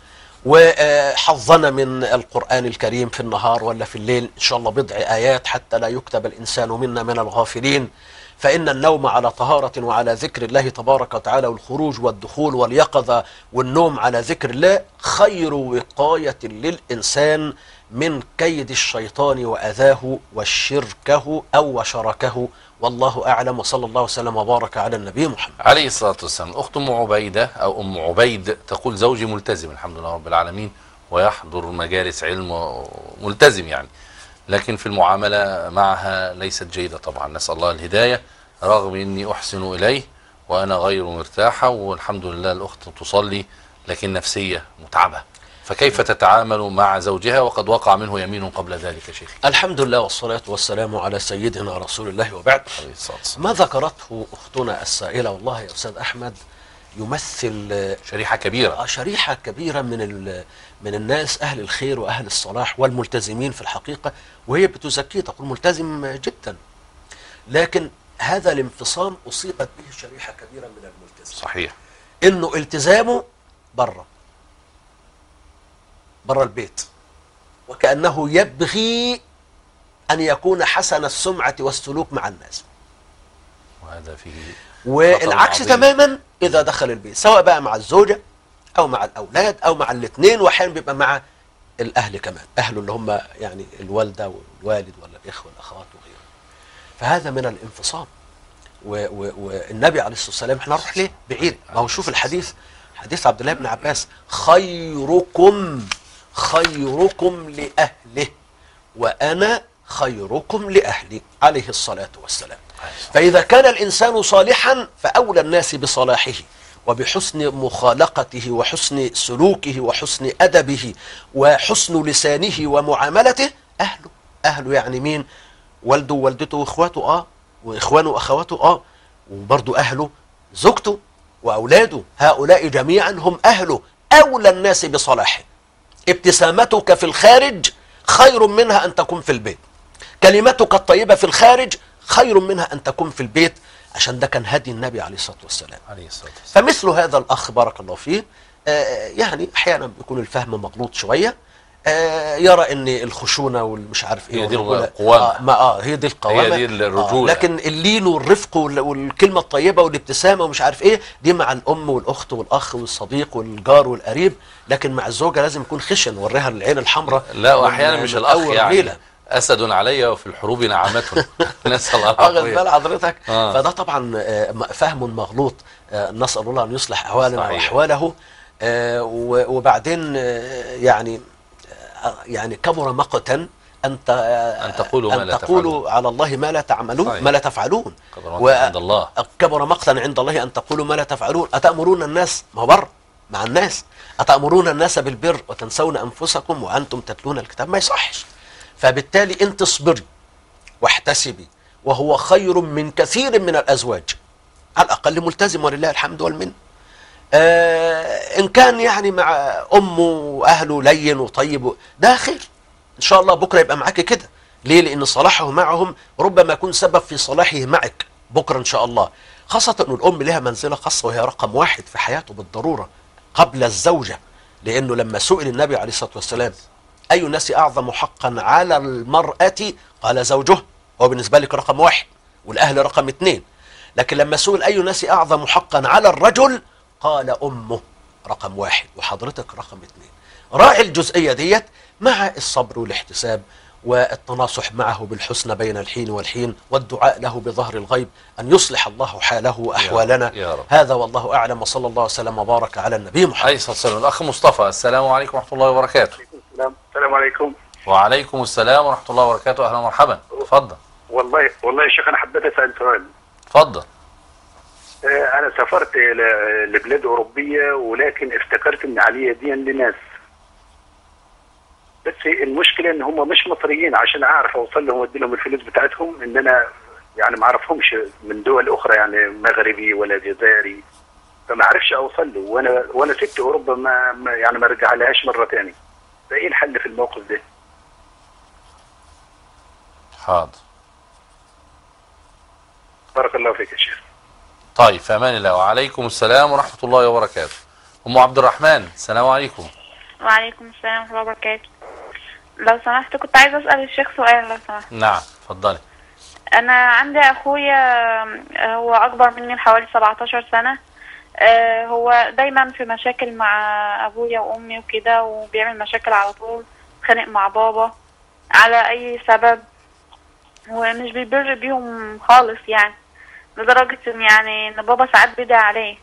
وحظنا من القرآن الكريم في النهار ولا في الليل، إن شاء الله بضع آيات حتى لا يكتب الإنسان منا من الغافلين. فإن النوم على طهارة وعلى ذكر الله تبارك وتعالى، والخروج والدخول واليقظة والنوم على ذكر الله خير وقاية للإنسان من كيد الشيطان وأذاه وشركه أو وشركه، والله أعلم، وصلى الله وسلم وبارك على النبي محمد عليه الصلاة والسلام. الأخت أم عبيدة أو أم عبيد تقول زوجي ملتزم الحمد لله رب العالمين، ويحضر مجالس علم ملتزم يعني، لكن في المعاملة معها ليست جيدة طبعا، نسأل الله الهداية، رغم أني أحسن إليه وأنا غير مرتاحة، والحمد لله الأخت تصلي لكن نفسية متعبة، فكيف تتعامل مع زوجها وقد وقع منه يمين قبل ذلك يا شيخ؟ الحمد لله والصلاة والسلام على سيدنا رسول الله وبعد. ما ذكرته أختنا السائلة والله يا أستاذ أحمد يمثل شريحة كبيرة، شريحة كبيرة من الناس أهل الخير وأهل الصلاح والملتزمين في الحقيقة، وهي بتزكي تقول ملتزم جدا، لكن هذا الانفصام أصيبت به شريحة كبيرة من الملتزمين. صحيح إنه التزامه بره البيت، وكأنه يبغي أن يكون حسن السمعة والسلوك مع الناس، وهذا فيه والعكس تماما إذا دخل البيت، سواء بقى مع الزوجة أو مع الأولاد أو مع الاثنين، وأحيانا بيبقى مع الأهل كمان، أهله اللي هم يعني الوالدة والوالد ولا الإخوة والأخوات وغيره. فهذا من الانفصام، والنبي عليه الصلاة والسلام احنا نروح ليه بعيد؟ ما هو شوف الحديث، حديث عبد الله بن عباس، خيركم لأهله وأنا خيركم لأهلي، عليه الصلاة والسلام. فإذا كان الإنسان صالحا فأولى الناس بصلاحه وبحسن مخالقته وحسن سلوكه وحسن أدبه وحسن لسانه ومعاملته أهله. أهله يعني مين؟ والده ووالدته وإخواته وإخوانه وأخواته وبرضه أهله زوجته وأولاده، هؤلاء جميعا هم أهله، أولى الناس بصلاحه. ابتسامتك في الخارج خير منها أن تكون في البيت، كلمتك الطيبة في الخارج خير منها أن تكون في البيت، عشان ده كان هدي النبي عليه الصلاة والسلام. فمثل هذا الأخ بارك الله فيه يعني أحيانا بيكون الفهم مغلوط شوية، يرى أن الخشونة والمش عارف إيه هي دي القوامة، هي دي القوامة، هي دي الرجولة، لكن اللين والرفق والكلمة الطيبة والابتسامة ومش عارف إيه دي مع الأم والأخت والأخ والصديق والجار والقريب، لكن مع الزوجة لازم يكون خشن، وريها العين الحمراء. لا وأحيانا مش الأخ يعني أسد علي وفي الحروب نعمته، نسأل الله واخد بال حضرتك. فده طبعا فهم مغلوط، نسأل الله أن يصلح أحوالنا وأحواله. وبعدين يعني كبر مقتا أن تقولوا على الله ما لا تعملون. صحيح. ما لا تفعلون، كبر مقتا عند الله أن تقولوا ما لا تفعلون، أتأمرون الناس، ما هو بر مع الناس، أتأمرون الناس بالبر وتنسون أنفسكم وأنتم تتلون الكتاب، ما يصحش. فبالتالي انت اصبري واحتسبي، وهو خير من كثير من الأزواج، على الأقل ملتزم ولله الحمد والمن. إن كان يعني مع أمه وأهله لين وطيب ده خير، إن شاء الله بكرة يبقى معاك كده. ليه؟ لأن صلاحه معهم ربما يكون سبب في صلاحه معك بكرة إن شاء الله، خاصة أن الأم لها منزلة خاصة وهي رقم واحد في حياته بالضرورة قبل الزوجة، لأنه لما سئل النبي عليه الصلاة والسلام أي الناس أعظم حقا على المرأة؟ قال زوجه، هو بالنسبة لك رقم واحد والأهل رقم اثنين، لكن لما سئل أي الناس أعظم حقا على الرجل؟ قال أمه رقم واحد وحضرتك رقم اثنين. راعي الجزئية ديت مع الصبر والاحتساب والتناصح معه بالحسنى بين الحين والحين، والدعاء له بظهر الغيب أن يصلح الله حاله وأحوالنا يا رب. هذا والله أعلم، وصلى الله وسلم وبارك على النبي محمد عليه الصلاة والسلام. الأخ مصطفى، السلام عليكم ورحمة الله وبركاته. السلام عليكم. وعليكم السلام ورحمة الله وبركاته، أهلا ومرحبا، اتفضل. والله يا شيخ أنا حبيت أسأل سؤال. اتفضل. أنا سافرت لبلاد أوروبية، ولكن افتكرت إن عليا دين لناس، بس المشكلة إن هم مش مصريين، عشان أعرف أوصل لهم وأدي لهم الفلوس بتاعتهم، إن أنا يعني ما أعرفهمش من دول أخرى، يعني مغربي ولا جزائري، فما أعرفش أوصل له، وأنا سبت أوروبا ما يعني ما أرجع لهاش مرة تاني. فإيه الحل في الموقف ده؟ حاضر. بارك الله فيك يا شيخ. طيب، في أمان الله، وعليكم السلام ورحمة الله وبركاته. أم عبد الرحمن، السلام عليكم. وعليكم السلام ورحمة الله وبركاته. لو سمحت كنت عايزة أسأل الشيخ سؤال لو سمحت. نعم، اتفضلي. أنا عندي أخويا هو أكبر مني بحوالي 17 سنة، هو دايما في مشاكل مع ابويا وامي وكده، وبيعمل مشاكل على طول، اتخانق مع بابا على اي سبب، ومش بيبر بيهم خالص يعني، لدرجه يعني ان بابا ساعات بيدعي عليه.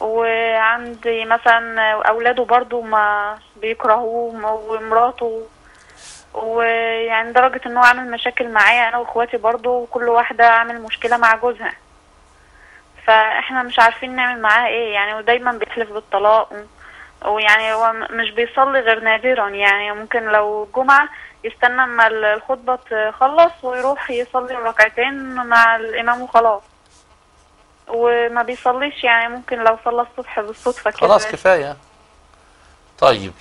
وعندي مثلا اولاده برضو ما بيكرهوه ومراته، ويعني لدرجه ان هو عامل مشاكل معايا انا واخواتي برضو، وكل واحده عامل مشكله مع جوزها. فاحنا مش عارفين نعمل معاه ايه يعني، ودايما بيحلف بالطلاق ويعني هو مش بيصلي غير نادرا يعني، ممكن لو جمعة يستنى اما الخطبة تخلص ويروح يصلي ركعتين مع الامام وخلاص، وما بيصليش يعني، ممكن لو صلى الصبح بالصدفة كده خلاص كفاية. طيب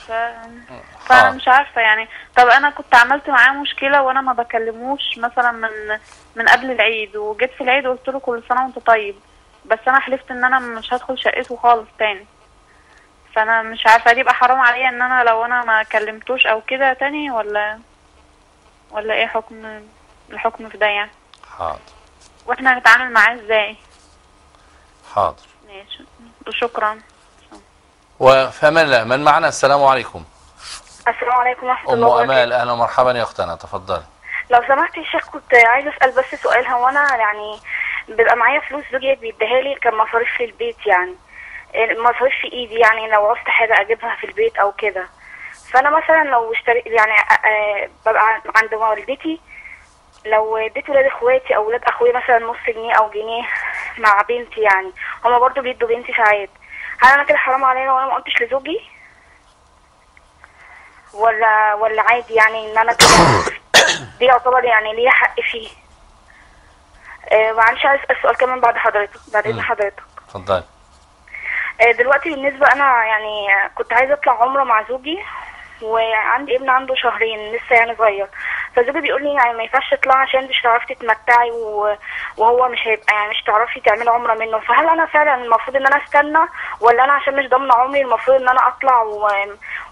فانا مش عارفة يعني. طب انا كنت عملت معاه مشكلة وانا ما بكلموش مثلا من قبل العيد، وجيت في العيد وقلت له كل سنة وانت طيب، بس انا حلفت ان انا مش هدخل شقته خالص تاني، فانا مش عارفه دي يبقى حرام عليا ان انا لو انا ما كلمتوش او كده تاني، ولا ايه الحكم في ده يعني؟ حاضر. واحنا هنتعامل معاه ازاي؟ حاضر ماشي وشكرا. وفمان لا من معنا. السلام عليكم. السلام عليكم ورحمه الله وبركاته. ام امال اهلا ومرحبا يا اختنا تفضلي. لو سمحت يا شيخ كنت عايزه اسال بس سؤال، هو انا يعني بيبقى معايا فلوس زوجي بيديها لي كمصاريف في البيت يعني، مصاريف في ايدي يعني، لو عوزت حاجه اجيبها في البيت او كده، فانا مثلا لو اشتريت يعني ببقى عند والدتي، لو اديت ولاد اخواتي او ولاد اخويا مثلا نص جنيه او جنيه مع بنتي يعني، هما برضو بيدوا بنتي ساعات، هل انا كده حرام عليا وانا ما قلتش لزوجي ولا عادي يعني ان انا كده دي يعتبر يعني ليا حق فيه؟ معلش عايز اسال سؤال كمان بعد حضرتك بعد اذن حضرتك. اتفضلي. دلوقتي بالنسبه انا يعني كنت عايزه اطلع عمره مع زوجي، وعندي ابن عنده شهرين لسه يعني صغير، فزوجي بيقول لي يعني ما ينفعش اطلع عشان مش هتعرفي تتمتعي وهو مش هيبقى يعني مش هتعرفي تعملي عمره منه، فهل انا فعلا المفروض ان انا استنى، ولا انا عشان مش ضامنه عمري المفروض ان انا اطلع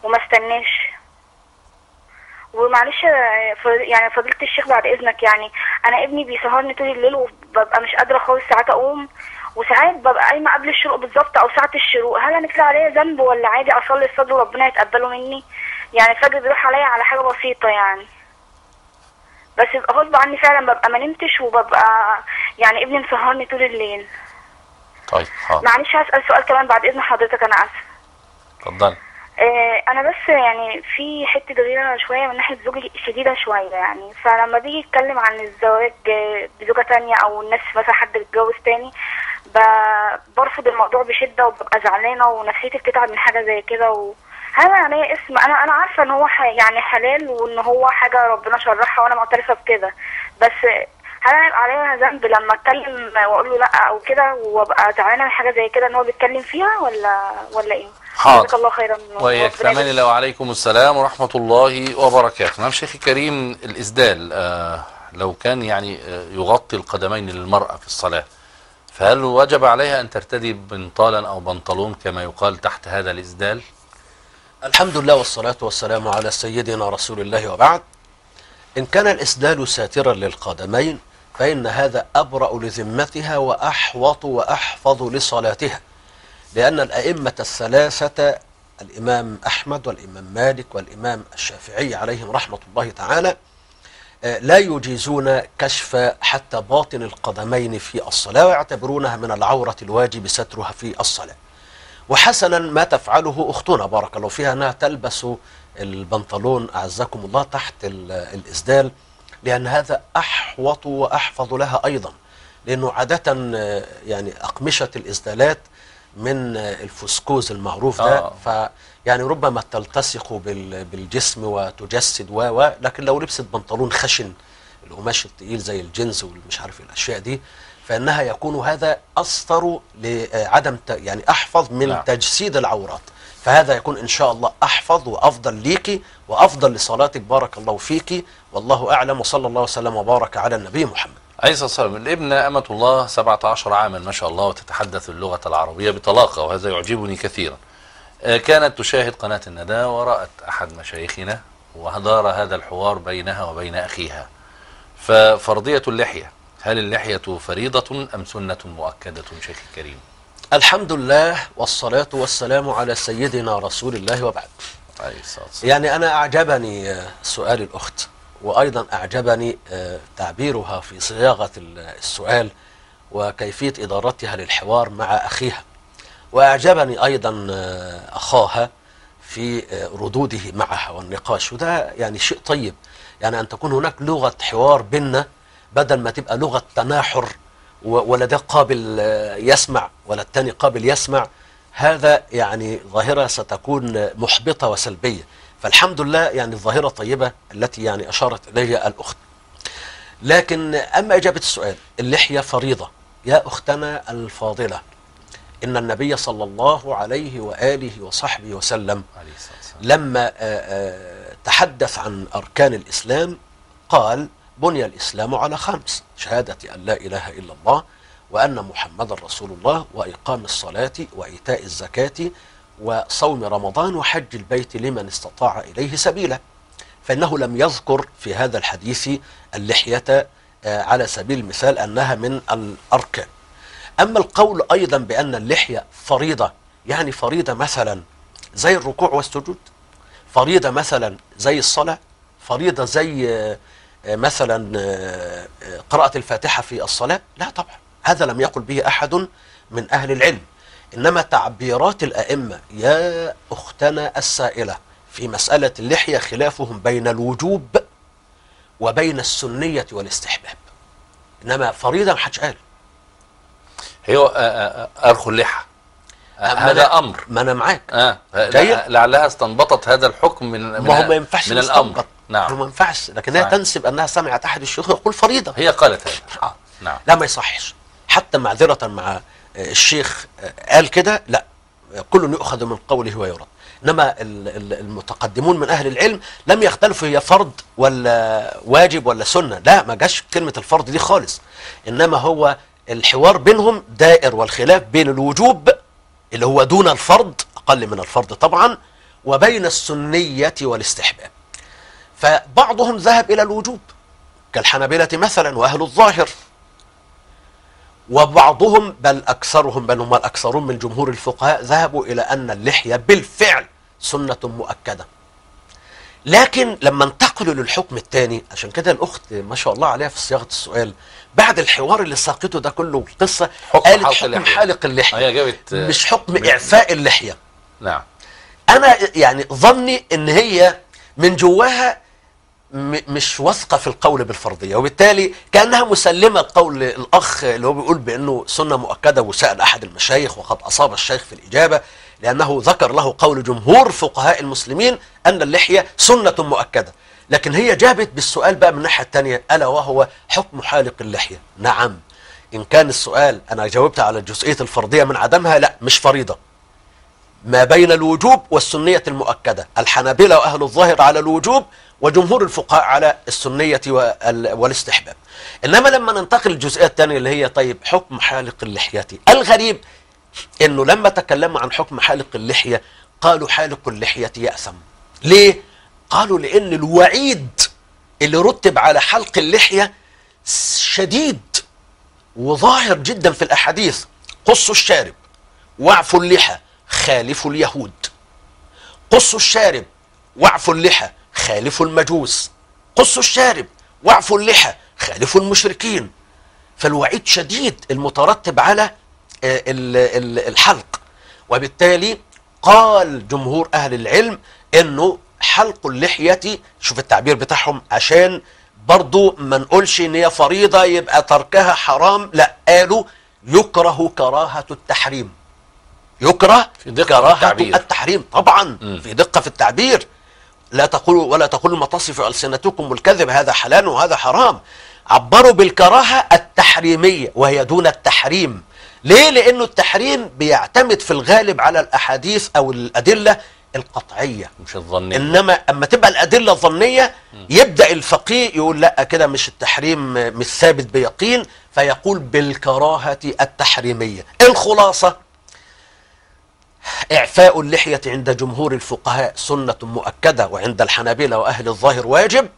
وما استناش؟ ومعلش يعني فضيله الشيخ بعد اذنك يعني انا ابني بيسهرني طول الليل، وببقى مش قادره خالص ساعات اقوم، وساعات ببقى قايمه قبل الشروق بالظبط او ساعه الشروق، هل انا كده عليا ذنب ولا عادي اصلي الفجر وربنا يتقبله مني؟ يعني الفجر بيروح عليا على حاجه بسيطه يعني، بس غصب عني فعلا ببقى ما نمتش، وببقى يعني ابني مسهرني طول الليل. طيب حاضر. معلش هسال سؤال كمان بعد اذن حضرتك انا اسفه. اتفضلي. انا بس يعني في حته غيره شويه من ناحيه زوجي شديده شويه يعني، فلما بيجي يتكلم عن الزواج بزوجه تانية او الناس مثلا حد بيتجوز تاني برفض الموضوع بشده، وببقى زعلانه ونفسيتي بتتعب من حاجه زي كده، هل انا اسم انا عارفه ان هو يعني حلال وان هو حاجه ربنا شرحها وانا معترفه بكده، بس هل انا هيبقى عليا ذنب لما اتكلم واقول له لا او كده، وابقى زعلانه من حاجه زي كده ان هو بيتكلم فيها ولا ايه؟ حاضر. الله خيرا وياك. ثماني لو عليكم السلام ورحمه الله وبركاته. نعم شيخي كريم، الاسدال لو كان يعني يغطي القدمين للمراه في الصلاه، فهل وجب عليها أن ترتدي بنطالا أو بنطلون كما يقال تحت هذا الإسدال؟ الحمد لله والصلاة والسلام على سيدنا رسول الله وبعد. إن كان الإسدال ساترا للقدمين فإن هذا أبرأ لذمتها وأحوط وأحفظ لصلاتها، لأن الأئمة الثلاثة الإمام أحمد والإمام مالك والإمام الشافعي عليهم رحمة الله تعالى لا يجيزون كشف حتى باطن القدمين في الصلاة، ويعتبرونها من العورة الواجب سترها في الصلاة. وحسنا ما تفعله أختنا بارك الله فيها أنها تلبس البنطلون أعزكم الله تحت الإسدال، لأن هذا أحوط وأحفظ لها أيضا، لأنه عادة يعني أقمشة الإسدالات من الفسكوز المعروف ده يعني ربما تلتصق بالجسم وتجسد لكن لو لبست بنطلون خشن القماش الثقيل زي الجينز والمش عارف الاشياء دي، فانها يكون هذا استر لعدم يعني احفظ من تجسيد العورات، فهذا يكون ان شاء الله احفظ وافضل ليكي وافضل لصلاتك بارك الله فيكي، والله اعلم، وصلى الله وسلم وبارك على النبي محمد عليه الصلاه والسلام. الابنه امه الله 17 عاما ما شاء الله، وتتحدث اللغه العربيه بطلاقه وهذا يعجبني كثيرا. كانت تشاهد قناة الندى ورأت أحد مشايخنا ودار هذا الحوار بينها وبين أخيها، ففرضية اللحية، هل اللحية فريضة أم سنة مؤكدة شيخ الكريم؟ الحمد لله والصلاة والسلام على سيدنا رسول الله وبعد. يعني أنا أعجبني سؤال الأخت، وأيضا أعجبني تعبيرها في صياغة السؤال وكيفية إدارتها للحوار مع أخيها، وأعجبني أيضا أخاها في ردوده معها والنقاش، وده يعني شيء طيب، يعني أن تكون هناك لغة حوار بيننا بدل ما تبقى لغة تناحر ولا ده قابل يسمع ولا الثاني قابل يسمع، هذا يعني ظاهرة ستكون محبطة وسلبية. فالحمد لله يعني الظاهرة طيبة التي يعني أشارت إليها الأخت. لكن أما إجابة السؤال، اللحية فريضة يا أختنا الفاضلة، إن النبي صلى الله عليه وآله وصحبه وسلم لما تحدث عن أركان الإسلام قال: بني الإسلام على خمس، شهادة أن لا إله إلا الله وأن محمدا رسول الله وإقام الصلاة وإيتاء الزكاة وصوم رمضان وحج البيت لمن استطاع إليه سبيلا. فإنه لم يذكر في هذا الحديث اللحية على سبيل المثال أنها من الأركان. أما القول أيضا بأن اللحية فريضة، يعني فريضة مثلا زي الركوع والسجود، فريضة مثلا زي الصلاة، فريضة زي مثلا قراءة الفاتحة في الصلاة، لا طبعا، هذا لم يقل به أحد من أهل العلم. إنما تعبيرات الأئمة يا أختنا السائلة في مسألة اللحية خلافهم بين الوجوب وبين السنية والاستحباب، إنما فريضة ما حدش قال. هي أرخو اللحى هذا أمر، ما أنا معاك لعلها استنبطت هذا الحكم من الأمر. نعم، ما ينفعش، لكنها تنسب أنها سمعت أحد الشيوخ يقول فريضة، هي قالت هذا. نعم، لا ما يصحش، حتى معذرة مع الشيخ قال كده، لا، كل يؤخذ من قوله ويرد. إنما المتقدمون من أهل العلم لم يختلفوا هي فرض ولا واجب ولا سنة، لا، ما جاش كلمة الفرض دي خالص. إنما هو الحوار بينهم دائر، والخلاف بين الوجوب اللي هو دون الفرض، أقل من الفرض طبعا، وبين السنية والاستحباب. فبعضهم ذهب إلى الوجوب كالحنابلة مثلا وأهل الظاهر، وبعضهم بل أكثرهم، بل هم الأكثرون من جمهور الفقهاء، ذهبوا إلى أن اللحية بالفعل سنة مؤكدة. لكن لما انتقلوا للحكم الثاني، عشان كده الأخت ما شاء الله عليها في صياغة السؤال بعد الحوار اللي ساقته ده كله والقصة، قالت حكم حالق اللحية مش حكم إعفاء اللحية. نعم، أنا يعني ظني إن هي من جواها مش واثقة في القول بالفرضية، وبالتالي كأنها مسلمة القول الأخ اللي هو بيقول بأنه سنة مؤكدة، وسأل أحد المشايخ وقد أصاب الشيخ في الإجابة، لأنه ذكر له قول جمهور فقهاء المسلمين أن اللحية سنة مؤكدة. لكن هي جابت بالسؤال بقى من الناحية الثانية، ألا وهو حكم حالق اللحية. نعم، إن كان السؤال أنا جاوبت على جزئية الفرضية من عدمها، لا، مش فريضة، ما بين الوجوب والسنية المؤكدة. الحنابلة وأهل الظاهر على الوجوب، وجمهور الفقهاء على السنية والاستحباب. إنما لما ننتقل للجزئية الثانية اللي هي طيب حكم حالق اللحية، الغريب إنه لما تكلموا عن حكم حالق اللحية قالوا حالق اللحية يأثم. ليه؟ قالوا لأن الوعيد اللي رتب على حلق اللحية شديد وظاهر جدا في الأحاديث: قصوا الشارب، واعفوا اللحى، خالفوا اليهود. قصوا الشارب، واعفوا اللحى، خالفوا المجوس. قصوا الشارب، واعفوا اللحى، خالفوا المشركين. فالوعيد شديد المترتب على الحلق، وبالتالي قال جمهور أهل العلم إنه حلق اللحية، شوف التعبير بتاعهم عشان برضو ما نقولش إن هي فريضة يبقى تركها حرام، لا، قالوا يكره كراهة التحريم. يكره كراهة التحريم طبعا، في دقة في التعبير، لا تقولوا ولا تقولوا ما تصف ألسنتكم والكذب هذا حلال وهذا حرام. عبروا بالكراهة التحريمية وهي دون التحريم. ليه؟ لأنه التحريم بيعتمد في الغالب على الأحاديث أو الأدلة القطعية مش الظنية. إنما أما تبقى الأدلة الظنية يبدأ الفقيه يقول لا كده مش التحريم، مش ثابت بيقين، فيقول بالكراهة التحريمية. الخلاصة إعفاء اللحية عند جمهور الفقهاء سنة مؤكدة، وعند الحنابلة وأهل الظاهر واجب،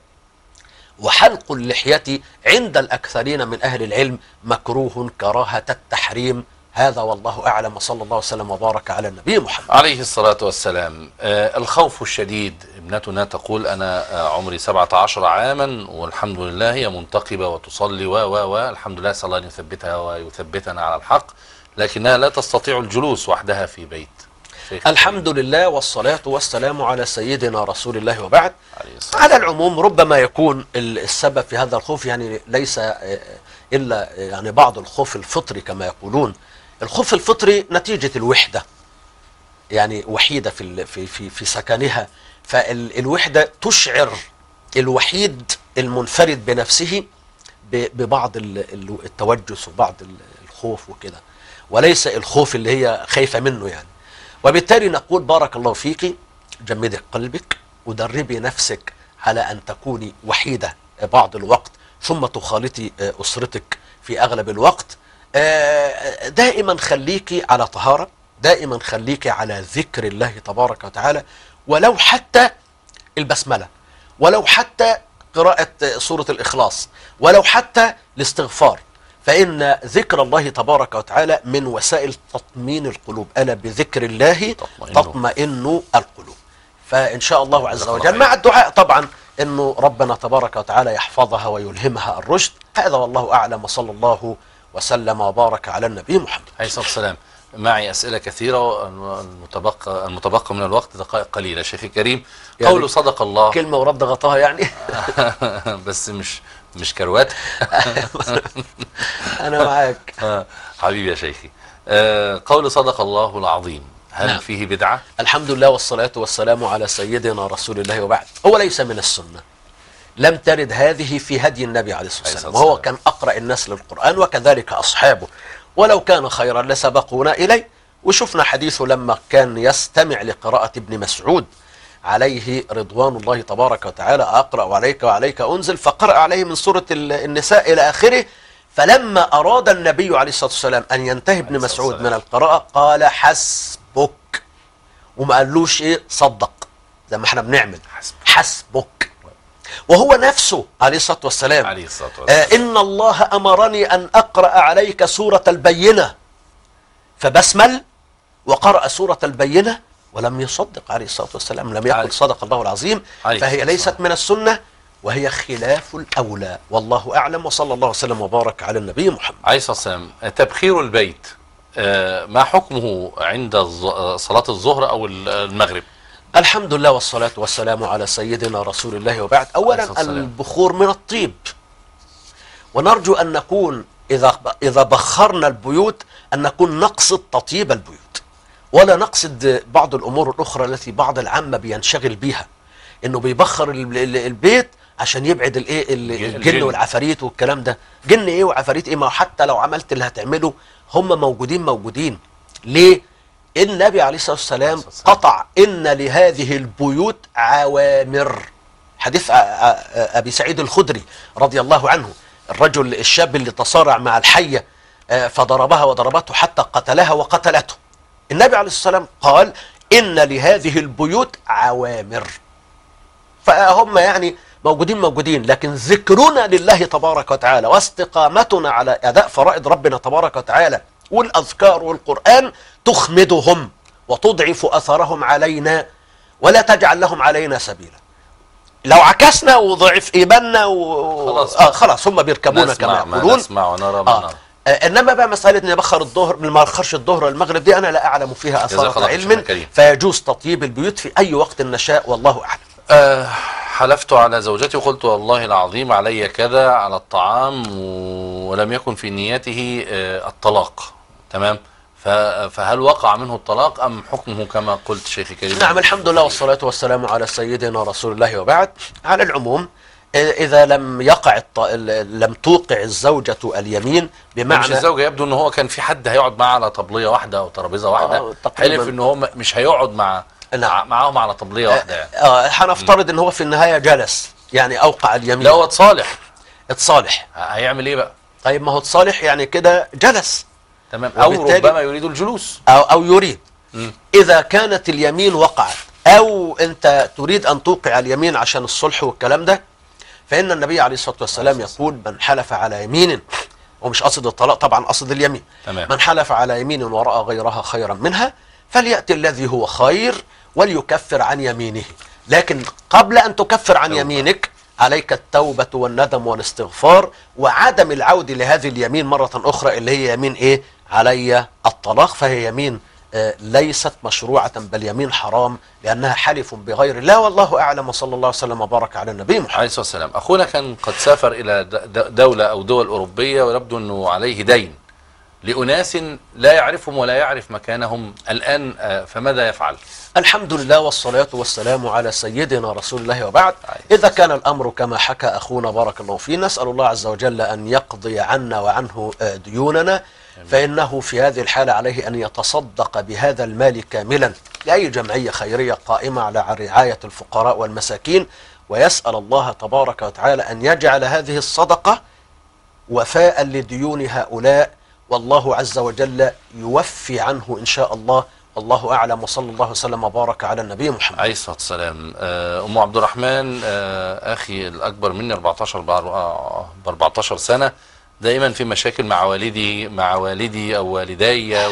وحلق اللحية عند الأكثرين من أهل العلم مكروه كراهة التحريم. هذا والله أعلم، وصلى الله وسلم وبارك على النبي محمد عليه الصلاة والسلام. الخوف الشديد، ابنتنا تقول أنا عمري 17 عاما والحمد لله، هي منتقبة وتصلي الحمد لله، صلى الله يثبتها ويثبتنا على الحق، لكنها لا تستطيع الجلوس وحدها في بيت، الحمد لله والصلاة والسلام على سيدنا رسول الله وبعد. على العموم ربما يكون السبب في هذا الخوف يعني ليس إلا يعني بعض الخوف الفطري كما يقولون. الخوف الفطري نتيجة الوحدة، يعني وحيدة في سكنها، فالوحدة تشعر الوحيد المنفرد بنفسه ببعض التوجس وبعض الخوف وكده، وليس الخوف اللي هي خايفة منه يعني. وبالتالي نقول بارك الله فيك، جمدي قلبك ودربي نفسك على أن تكوني وحيدة بعض الوقت، ثم تخالطي أسرتك في أغلب الوقت. دائما خليكي على طهارة، دائما خليكي على ذكر الله تبارك وتعالى، ولو حتى البسملة، ولو حتى قراءة سورة الإخلاص، ولو حتى الاستغفار، فإن ذكر الله تبارك وتعالى من وسائل تطمين القلوب. أنا بذكر الله تطمئن القلوب. فإن شاء الله عز وجل مع الدعاء طبعا أنه ربنا تبارك وتعالى يحفظها ويلهمها الرشد. هذا والله أعلم، وصلى الله وسلم وبارك على النبي محمد عليه الصلاة والسلام. معي أسئلة كثيرة، المتبقى من الوقت دقائق قليلة. شيخ الكريم يعني قوله صدق الله، كلمة ورد غطاها يعني بس مش كروات أنا معاك حبيبي يا شيخي. قوله صدق الله العظيم، هل فيه بدعة؟ الحمد لله والصلاة والسلام على سيدنا رسول الله وبعد. هو ليس من السنة، لم ترد هذه في هدي النبي عليه الصلاة والسلام، وهو كان أقرأ الناس للقرآن وكذلك أصحابه، ولو كان خيرا لسبقونا إليه. وشفنا حديثه لما كان يستمع لقراءة ابن مسعود عليه رضوان الله تبارك وتعالى، أقرأ عليك وعليك أنزل، فقرأ عليه من سورة النساء إلى آخره. فلما أراد النبي عليه الصلاة والسلام أن ينتهي ابن مسعود من القراءة قال حسبك، وما قالوش إيه صدق زي ما احنا بنعمل، حسبك. وهو نفسه عليه الصلاة والسلام إن الله أمرني أن أقرأ عليك سورة البينة، فبسمل وقرأ سورة البينة ولم يصدق عليه الصلاة والسلام، لم يقل صدق الله العظيم. فهي ليست من السنة، وهي خلاف الأولى، والله أعلم، وصلى الله وسلم وبارك على النبي محمد عليه الصلاة والسلام. تبخير البيت ما حكمه عند صلاة الظهر أو المغرب؟ الحمد لله والصلاة والسلام على سيدنا رسول الله وبعد. أولا البخور من الطيب، ونرجو أن نكون إذا بخرنا البيوت أن نكون نقصد تطيب البيوت، ولا نقصد بعض الأمور الأخرى التي بعض العامة بينشغل بيها، إنه بيبخر البيت عشان يبعد الجن والعفاريت والكلام ده. جن إيه وعفاريت إيه؟ ما حتى لو عملت اللي هتعمله هم موجودين. ليه؟ النبي عليه الصلاة والسلام قطع إن لهذه البيوت عوامر، حديث أبي سعيد الخدري رضي الله عنه، الرجل الشاب اللي تصارع مع الحية فضربها وضربته حتى قتلها وقتلته. النبي عليه الصلاة والسلام قال إن لهذه البيوت عوامر، فهم يعني موجودين، لكن ذكرنا لله تبارك وتعالى واستقامتنا على أداء فرائض ربنا تبارك وتعالى والأذكار والقرآن تخمدهم وتضعف أثرهم علينا، ولا تجعل لهم علينا سبيلا. لو عكسنا وضعف إيماننا خلاص هم بيركبونا كما يقولون، نسمع ونرى ونرى. إنما بقى مسألة إن يبخر الظهر ما يبخرش الظهر والمغرب دي أنا لا أعلم فيها أثارة علم، فيجوز تطيب البيوت في أي وقت نشاء، والله أعلم. حلفت على زوجتي وقلت والله العظيم علي كذا على الطعام، ولم يكن في نيته الطلاق، تمام؟ فهل وقع منه الطلاق أم حكمه كما قلت شيخي كريم؟ نعم، الحمد لله والصلاة والسلام على سيدنا رسول الله وبعد. على العموم إذا لم توقع الزوجة اليمين، بمعنى مش الزوجة، يبدو إن هو كان في حد هيقعد معاه على طبلية واحدة أو ترابيزة واحدة، حلف إن هو مش هيقعد معاهم على طبلية واحدة يعني. هنفترض إن هو في النهاية جلس، يعني أوقع اليمين. لا، هو اتصالح هيعمل إيه بقى؟ طيب ما هو اتصالح يعني كده جلس، تمام، أو ربما يريد الجلوس أو يريد. إذا كانت اليمين وقعت أو أنت تريد أن توقع اليمين عشان الصلح والكلام ده، فإن النبي عليه الصلاة والسلام يقول من حلف على يمين، ومش قصد الطلاق طبعا، قصد اليمين، تمام، من حلف على يمين ورأى غيرها خيرا منها فليأتي الذي هو خير وليكفر عن يمينه. لكن قبل أن تكفر عن يمينك عليك التوبة والندم والاستغفار وعدم العودة لهذه اليمين مرة أخرى، اللي هي يمين إيه؟ علي الطلاق. فهي يمين ليست مشروعة بل يمين حرام لأنها حلف بغير الله والله أعلم، وصلى الله وسلم وبارك على النبي محمد عليه الصلاة والسلام. أخونا كان قد سافر إلى دولة أو دول أوروبية ويبدو أنه عليه دين لأناس لا يعرفهم ولا يعرف مكانهم الآن، فماذا يفعل؟ الحمد لله والصلاة والسلام على سيدنا رسول الله وبعد. إذا كان الأمر كما حكى أخونا بارك الله فيه، نسأل الله عز وجل أن يقضي عنا وعنه ديوننا، فإنه في هذه الحالة عليه أن يتصدق بهذا المال كاملا لأي جمعية خيرية قائمة على رعاية الفقراء والمساكين، ويسأل الله تبارك وتعالى أن يجعل هذه الصدقة وفاء لديون هؤلاء، والله عز وجل يوفي عنه إن شاء الله، والله أعلم، وصلى الله وسلم وبارك على النبي محمد عليه الصلاة والسلام. أم عبد الرحمن أخي الأكبر مني 14 سنة، دائما في مشاكل مع والدي أو والداي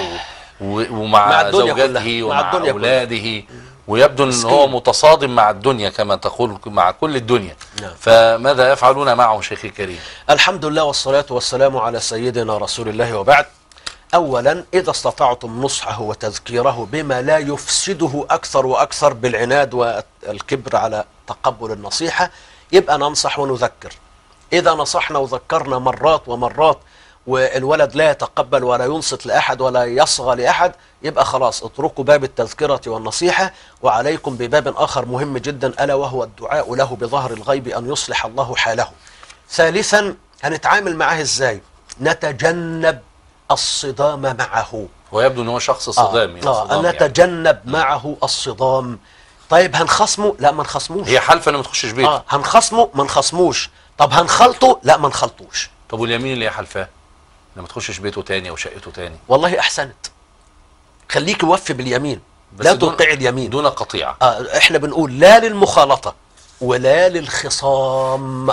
ومع زوجته ومع أولاده، ويبدو أن هو متصادم مع الدنيا كما تقول، مع كل الدنيا. فماذا يفعلون معه شيخي الكريم؟ الحمد لله والصلاة والسلام على سيدنا رسول الله وبعد. أولا، إذا استطعتم نصحه وتذكيره بما لا يفسده أكثر وأكثر بالعناد والكبر على تقبل النصيحة، يبقى ننصح ونذكر. إذا نصحنا وذكرنا مرات ومرات والولد لا يتقبل ولا ينصت لأحد ولا يصغى لأحد، يبقى خلاص اتركوا باب التذكرة والنصيحة وعليكم بباب آخر مهم جدا، ألا وهو الدعاء له بظهر الغيب أن يصلح الله حاله. ثالثا، هنتعامل معه إزاي؟ نتجنب الصدام معه، ويبدو أنه شخص صدامي. نتجنب معه الصدام. طيب هنخصمه؟ لا ما نخصموش، هي حلفة أنا ما تخشش بيته. هنخصمه؟ ما نخصموش. طب هنخلطه؟ لا ما نخلطوش. طب واليمين اللي هي حلفاه لما تخشش بيته تاني او شقته تاني؟ والله احسنت، خليك وفي باليمين، لا تقطع اليمين دون قطيعه. احنا بنقول لا للمخالطه ولا للخصام،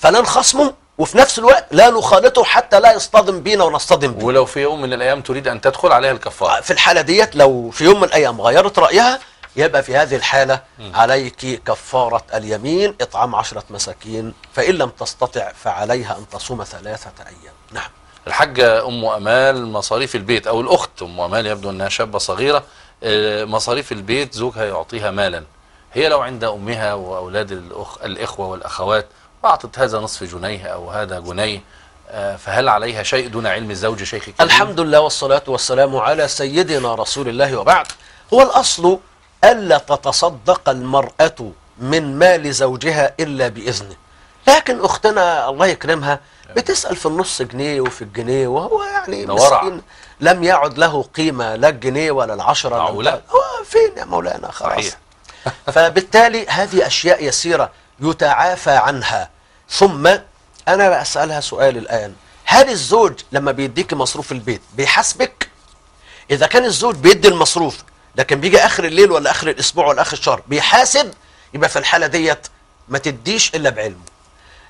فلا نخصمه وفي نفس الوقت لا نخالطه حتى لا يصطدم بينا ونصطدم بيه. ولو في يوم من الايام تريد ان تدخل عليها الكفاره في الحاله ديت، لو في يوم من الايام غيرت رايها، يبقى في هذه الحالة عليك كفارة اليمين إطعام 10 مساكين، فإن لم تستطع فعليها أن تصوم 3 أيام. نعم. الحاجة أم أمال مصاريف البيت، أو الأخت أم أمال يبدو أنها شابة صغيرة، مصاريف البيت زوجها يعطيها مالا، هي لو عند أمها وأولاد الإخوة والأخوات أعطت هذا نصف جنيه أو هذا جنيه، فهل عليها شيء دون علم الزوج شيخ الكريم؟ الحمد لله والصلاة والسلام على سيدنا رسول الله وبعد. هو الأصل ألا تتصدق المرأة من مال زوجها إلا بإذنه، لكن أختنا الله يكرمها بتسأل في النص جنيه وفي الجنيه، وهو يعني مسكين لم يعد له قيمة لا الجنيه ولا العشرة، هو فين يا مولانا خلاص. فبالتالي هذه أشياء يسيرة يتعافى عنها. ثم أنا بأسألها سؤال الآن، هل الزوج لما بيديك مصروف البيت بيحاسبك؟ إذا كان الزوج بيدي المصروف لكن بيجي آخر الليل ولا آخر الأسبوع ولا آخر الشهر بيحاسب، يبقى في الحالة ديت ما تديش إلا بعلمه.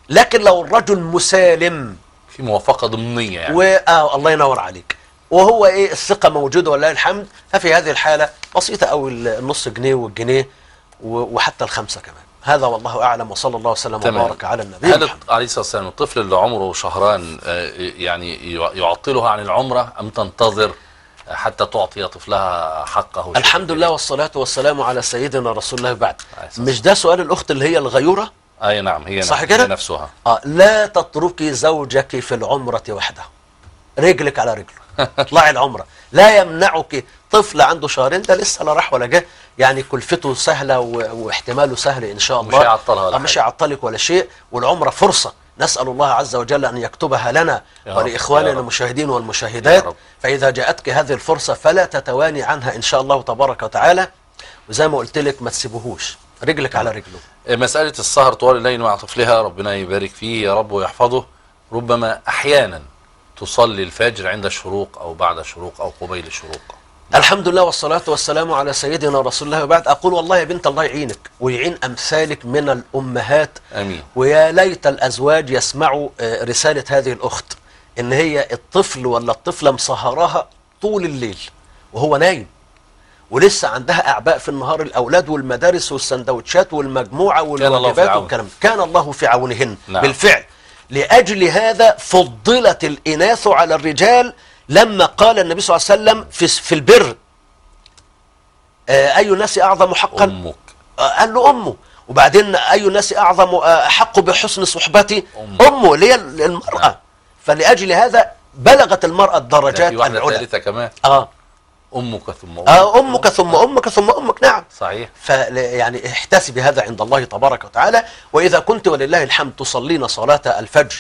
لكن لو الرجل مسالم في موافقة ضمنية يعني، الله ينور عليك، وهو إيه الثقة موجودة ولله الحمد، ففي هذه الحالة بسيطة أوي النص جنيه والجنيه وحتى ال5 كمان. هذا والله أعلم، وصلى الله وسلم وبارك على النبي. هل عليه الصلاة والسلام الطفل اللي عمره شهران يعني يعطلها عن العمرة أم تنتظر حتى تعطي طفلها حقه؟ الحمد لله والصلاة والسلام على سيدنا رسول الله بعد. مش ده سؤال الأخت اللي هي الغيورة؟ أي نعم، هي صح كده؟ نفسها. لا تتركي زوجك في العمرة وحده، رجلك على رجله اطلعي العمرة، لا يمنعك. طفل عنده شهرين ده لسه لا راح ولا جه، يعني كلفته سهلة واحتماله سهل إن شاء الله، مش هيعطلها ولا حاجة، مش هيعطلك ولا شيء. والعمرة فرصة، نسأل الله عز وجل أن يكتبها لنا ولإخواننا المشاهدين والمشاهدات، فإذا جاءتك هذه الفرصة فلا تتواني عنها إن شاء الله تبارك وتعالى. وزي ما قلت لك ما تسيبهوش، رجلك على رجله. مسألة السهر طوال الليل مع طفلها ربنا يبارك فيه يا رب ويحفظه، ربما أحيانا تصلي الفجر عند الشروق أو بعد الشروق أو قبيل الشروق. الحمد لله والصلاة والسلام على سيدنا رسول الله وبعد. أقول والله يا بنت الله يعينك ويعين أمثالك من الأمهات، أمين. ويا ليت الأزواج يسمعوا رسالة هذه الأخت، إن هي الطفل ولا الطفلة مسهراها طول الليل وهو نايم، ولسه عندها أعباء في النهار، الأولاد والمدارس والسندوتشات والمجموعة والواجبات والكلام، كان الله في عونهن. نعم. بالفعل، لأجل هذا فضلت الإناث على الرجال لما قال النبي صلى الله عليه وسلم في البر أي الناس أعظم حقا أمك، قال له أمه. وبعدين أي الناس أعظم حق بحسن صحبتي أمه اللي هي المرأة. فلأجل هذا بلغت المرأة الدرجات العلى. في واحدة ثالثة كمان أمك ثم أمك أمك ثم أمك ثم أمك. نعم صحيح. فيعني احتسبي هذا عند الله تبارك وتعالى. وإذا كنت ولله الحمد تصلين صلاة الفجر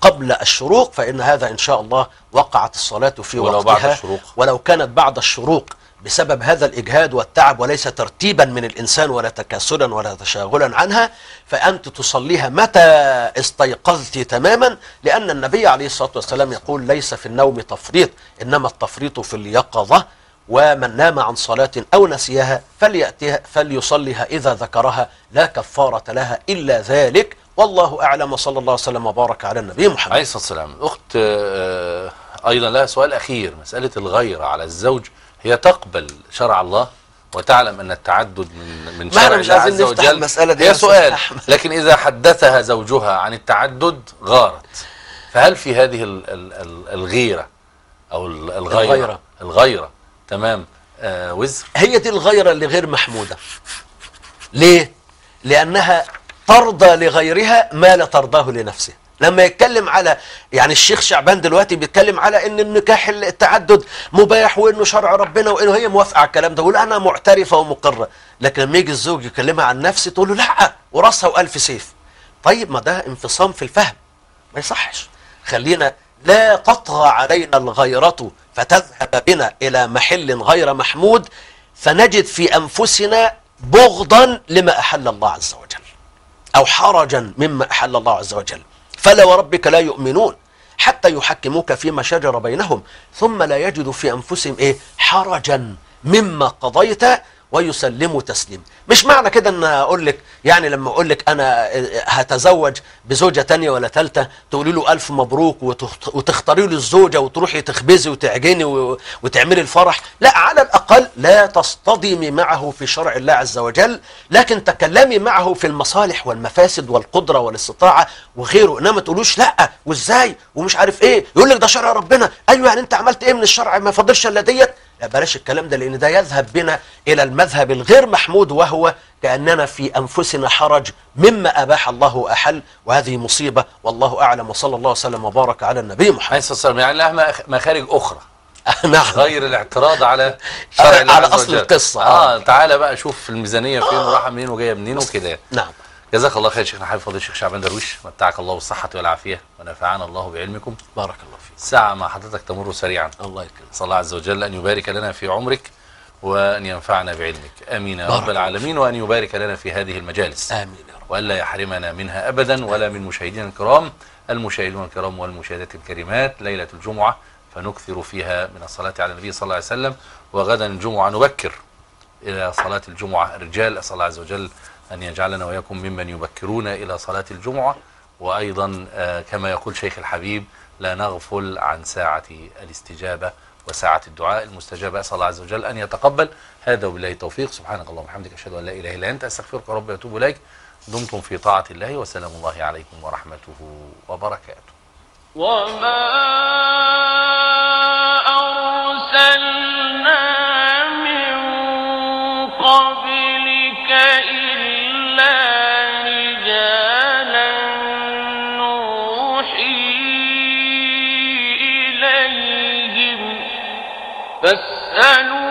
قبل الشروق فإن هذا إن شاء الله وقعت الصلاة في وقتها ولو كانت بعد الشروق بسبب هذا الإجهاد والتعب وليس ترتيبا من الإنسان ولا تكاسلا ولا تشاغلا عنها، فأنت تصليها متى استيقظت تماما، لأن النبي عليه الصلاة والسلام يقول ليس في النوم تفريط إنما التفريط في اليقظة. ومن نام عن صلاة أو نسيها فليأتيها فليصليها إذا ذكرها لا كفارة لها إلا ذلك، والله أعلم، وصلى الله وسلم وبارك على النبي محمد عليه الصلاة والسلام. الأخت أيضا لها سؤال أخير، مسألة الغيرة على الزوج، هي تقبل شرع الله وتعلم أن التعدد من شرع الله عز وجل، هي سؤال، لكن إذا حدثها زوجها عن التعدد غارت، فهل في هذه الغيرة أو الغيرة تمام وزر؟ هي دي الغيرة اللي غير محمودة. ليه؟ لأنها ترضى لغيرها ما لا ترضاه لنفسها. لما يتكلم على يعني الشيخ شعبان دلوقتي بيتكلم على ان النكاح التعدد مباح وانه شرع ربنا وانه هي موافقه على الكلام ده، ولا انا معترفه ومقره، لكن لما يجي الزوج يكلمها عن نفسه تقول له لا وراسها والف سيف. طيب ما ده انفصام في الفهم، ما يصحش. خلينا لا تطغى علينا الغيرة فتذهب بنا الى محل غير محمود فنجد في انفسنا بغضا لما احل الله عز وجل او حرجا مما احل الله عز وجل. فلا وربك لا يؤمنون حتى يحكموك فيما شجر بينهم ثم لا يجدوا في أنفسهم حرجا مما قضيت ويسلموا تسليم. مش معنى كده أن أقول لك يعني لما أقول لك أنا هتزوج بزوجة تانية ولا تالتة تقولي له ألف مبروك وتختاري له الزوجة وتروحي تخبزي وتعجني وتعملي الفرح، لا، على الأقل لا تصطدمي معه في شرع الله عز وجل، لكن تكلمي معه في المصالح والمفاسد والقدرة والاستطاعة وغيره، إنما تقولوش لا وإزاي ومش عارف إيه، يقول لك ده شرع ربنا، أيوه يعني أنت عملت إيه من الشرع ما فضلش إلا ديت. بلاش الكلام ده، لأن ده يذهب بنا إلى المذهب الغير محمود وهو كأننا في أنفسنا حرج مما أباح الله وأحل، وهذه مصيبة، والله أعلم، وصلى الله وسلم وبارك على النبي محمد عليه الصلاة والسلام. يعني لها مخارج أخرى غير الاعتراض على شرع الله على أصل القصة. تعالى بقى شوف الميزانية فين وراحة منين وجاية منين وكده. نعم، جزاك الله خير شيخنا حبيب فضيلة الشيخ شعبان درويش، متعك الله بالصحة والعافية ونفعنا الله بعلمكم. بارك الله فيك. ساعة مع حضرتك تمر سريعا. الله يكرمك. صلى الله عز وجل أن يبارك لنا في عمرك وأن ينفعنا بعلمك، آمين يا رب العالمين، وأن يبارك لنا في هذه المجالس، آمين يا رب، وألا يحرمنا منها أبدا ولا من مشاهدينا الكرام. المشاهدون الكرام والمشاهدات الكريمات، ليلة الجمعة فنكثر فيها من الصلاة على النبي صلى الله عليه وسلم، وغدا الجمعة نبكر إلى صلاة الجمعة الرجال، أسأل الله عز وجل أن يجعلنا وإياكم ممن يبكرون إلى صلاة الجمعة. وأيضا كما يقول شيخ الحبيب لا نغفل عن ساعة الاستجابة وساعة الدعاء المستجابة، أسأل الله عز وجل أن يتقبل. هذا وبالله التوفيق، سبحانك اللهم وبحمدك، أشهد أن لا إله إلا أنت، أستغفرك رب وأتوب إليك. دمتم في طاعة الله، وسلام الله عليكم ورحمته وبركاته. وما أرسلنا من قبلك فاسألوا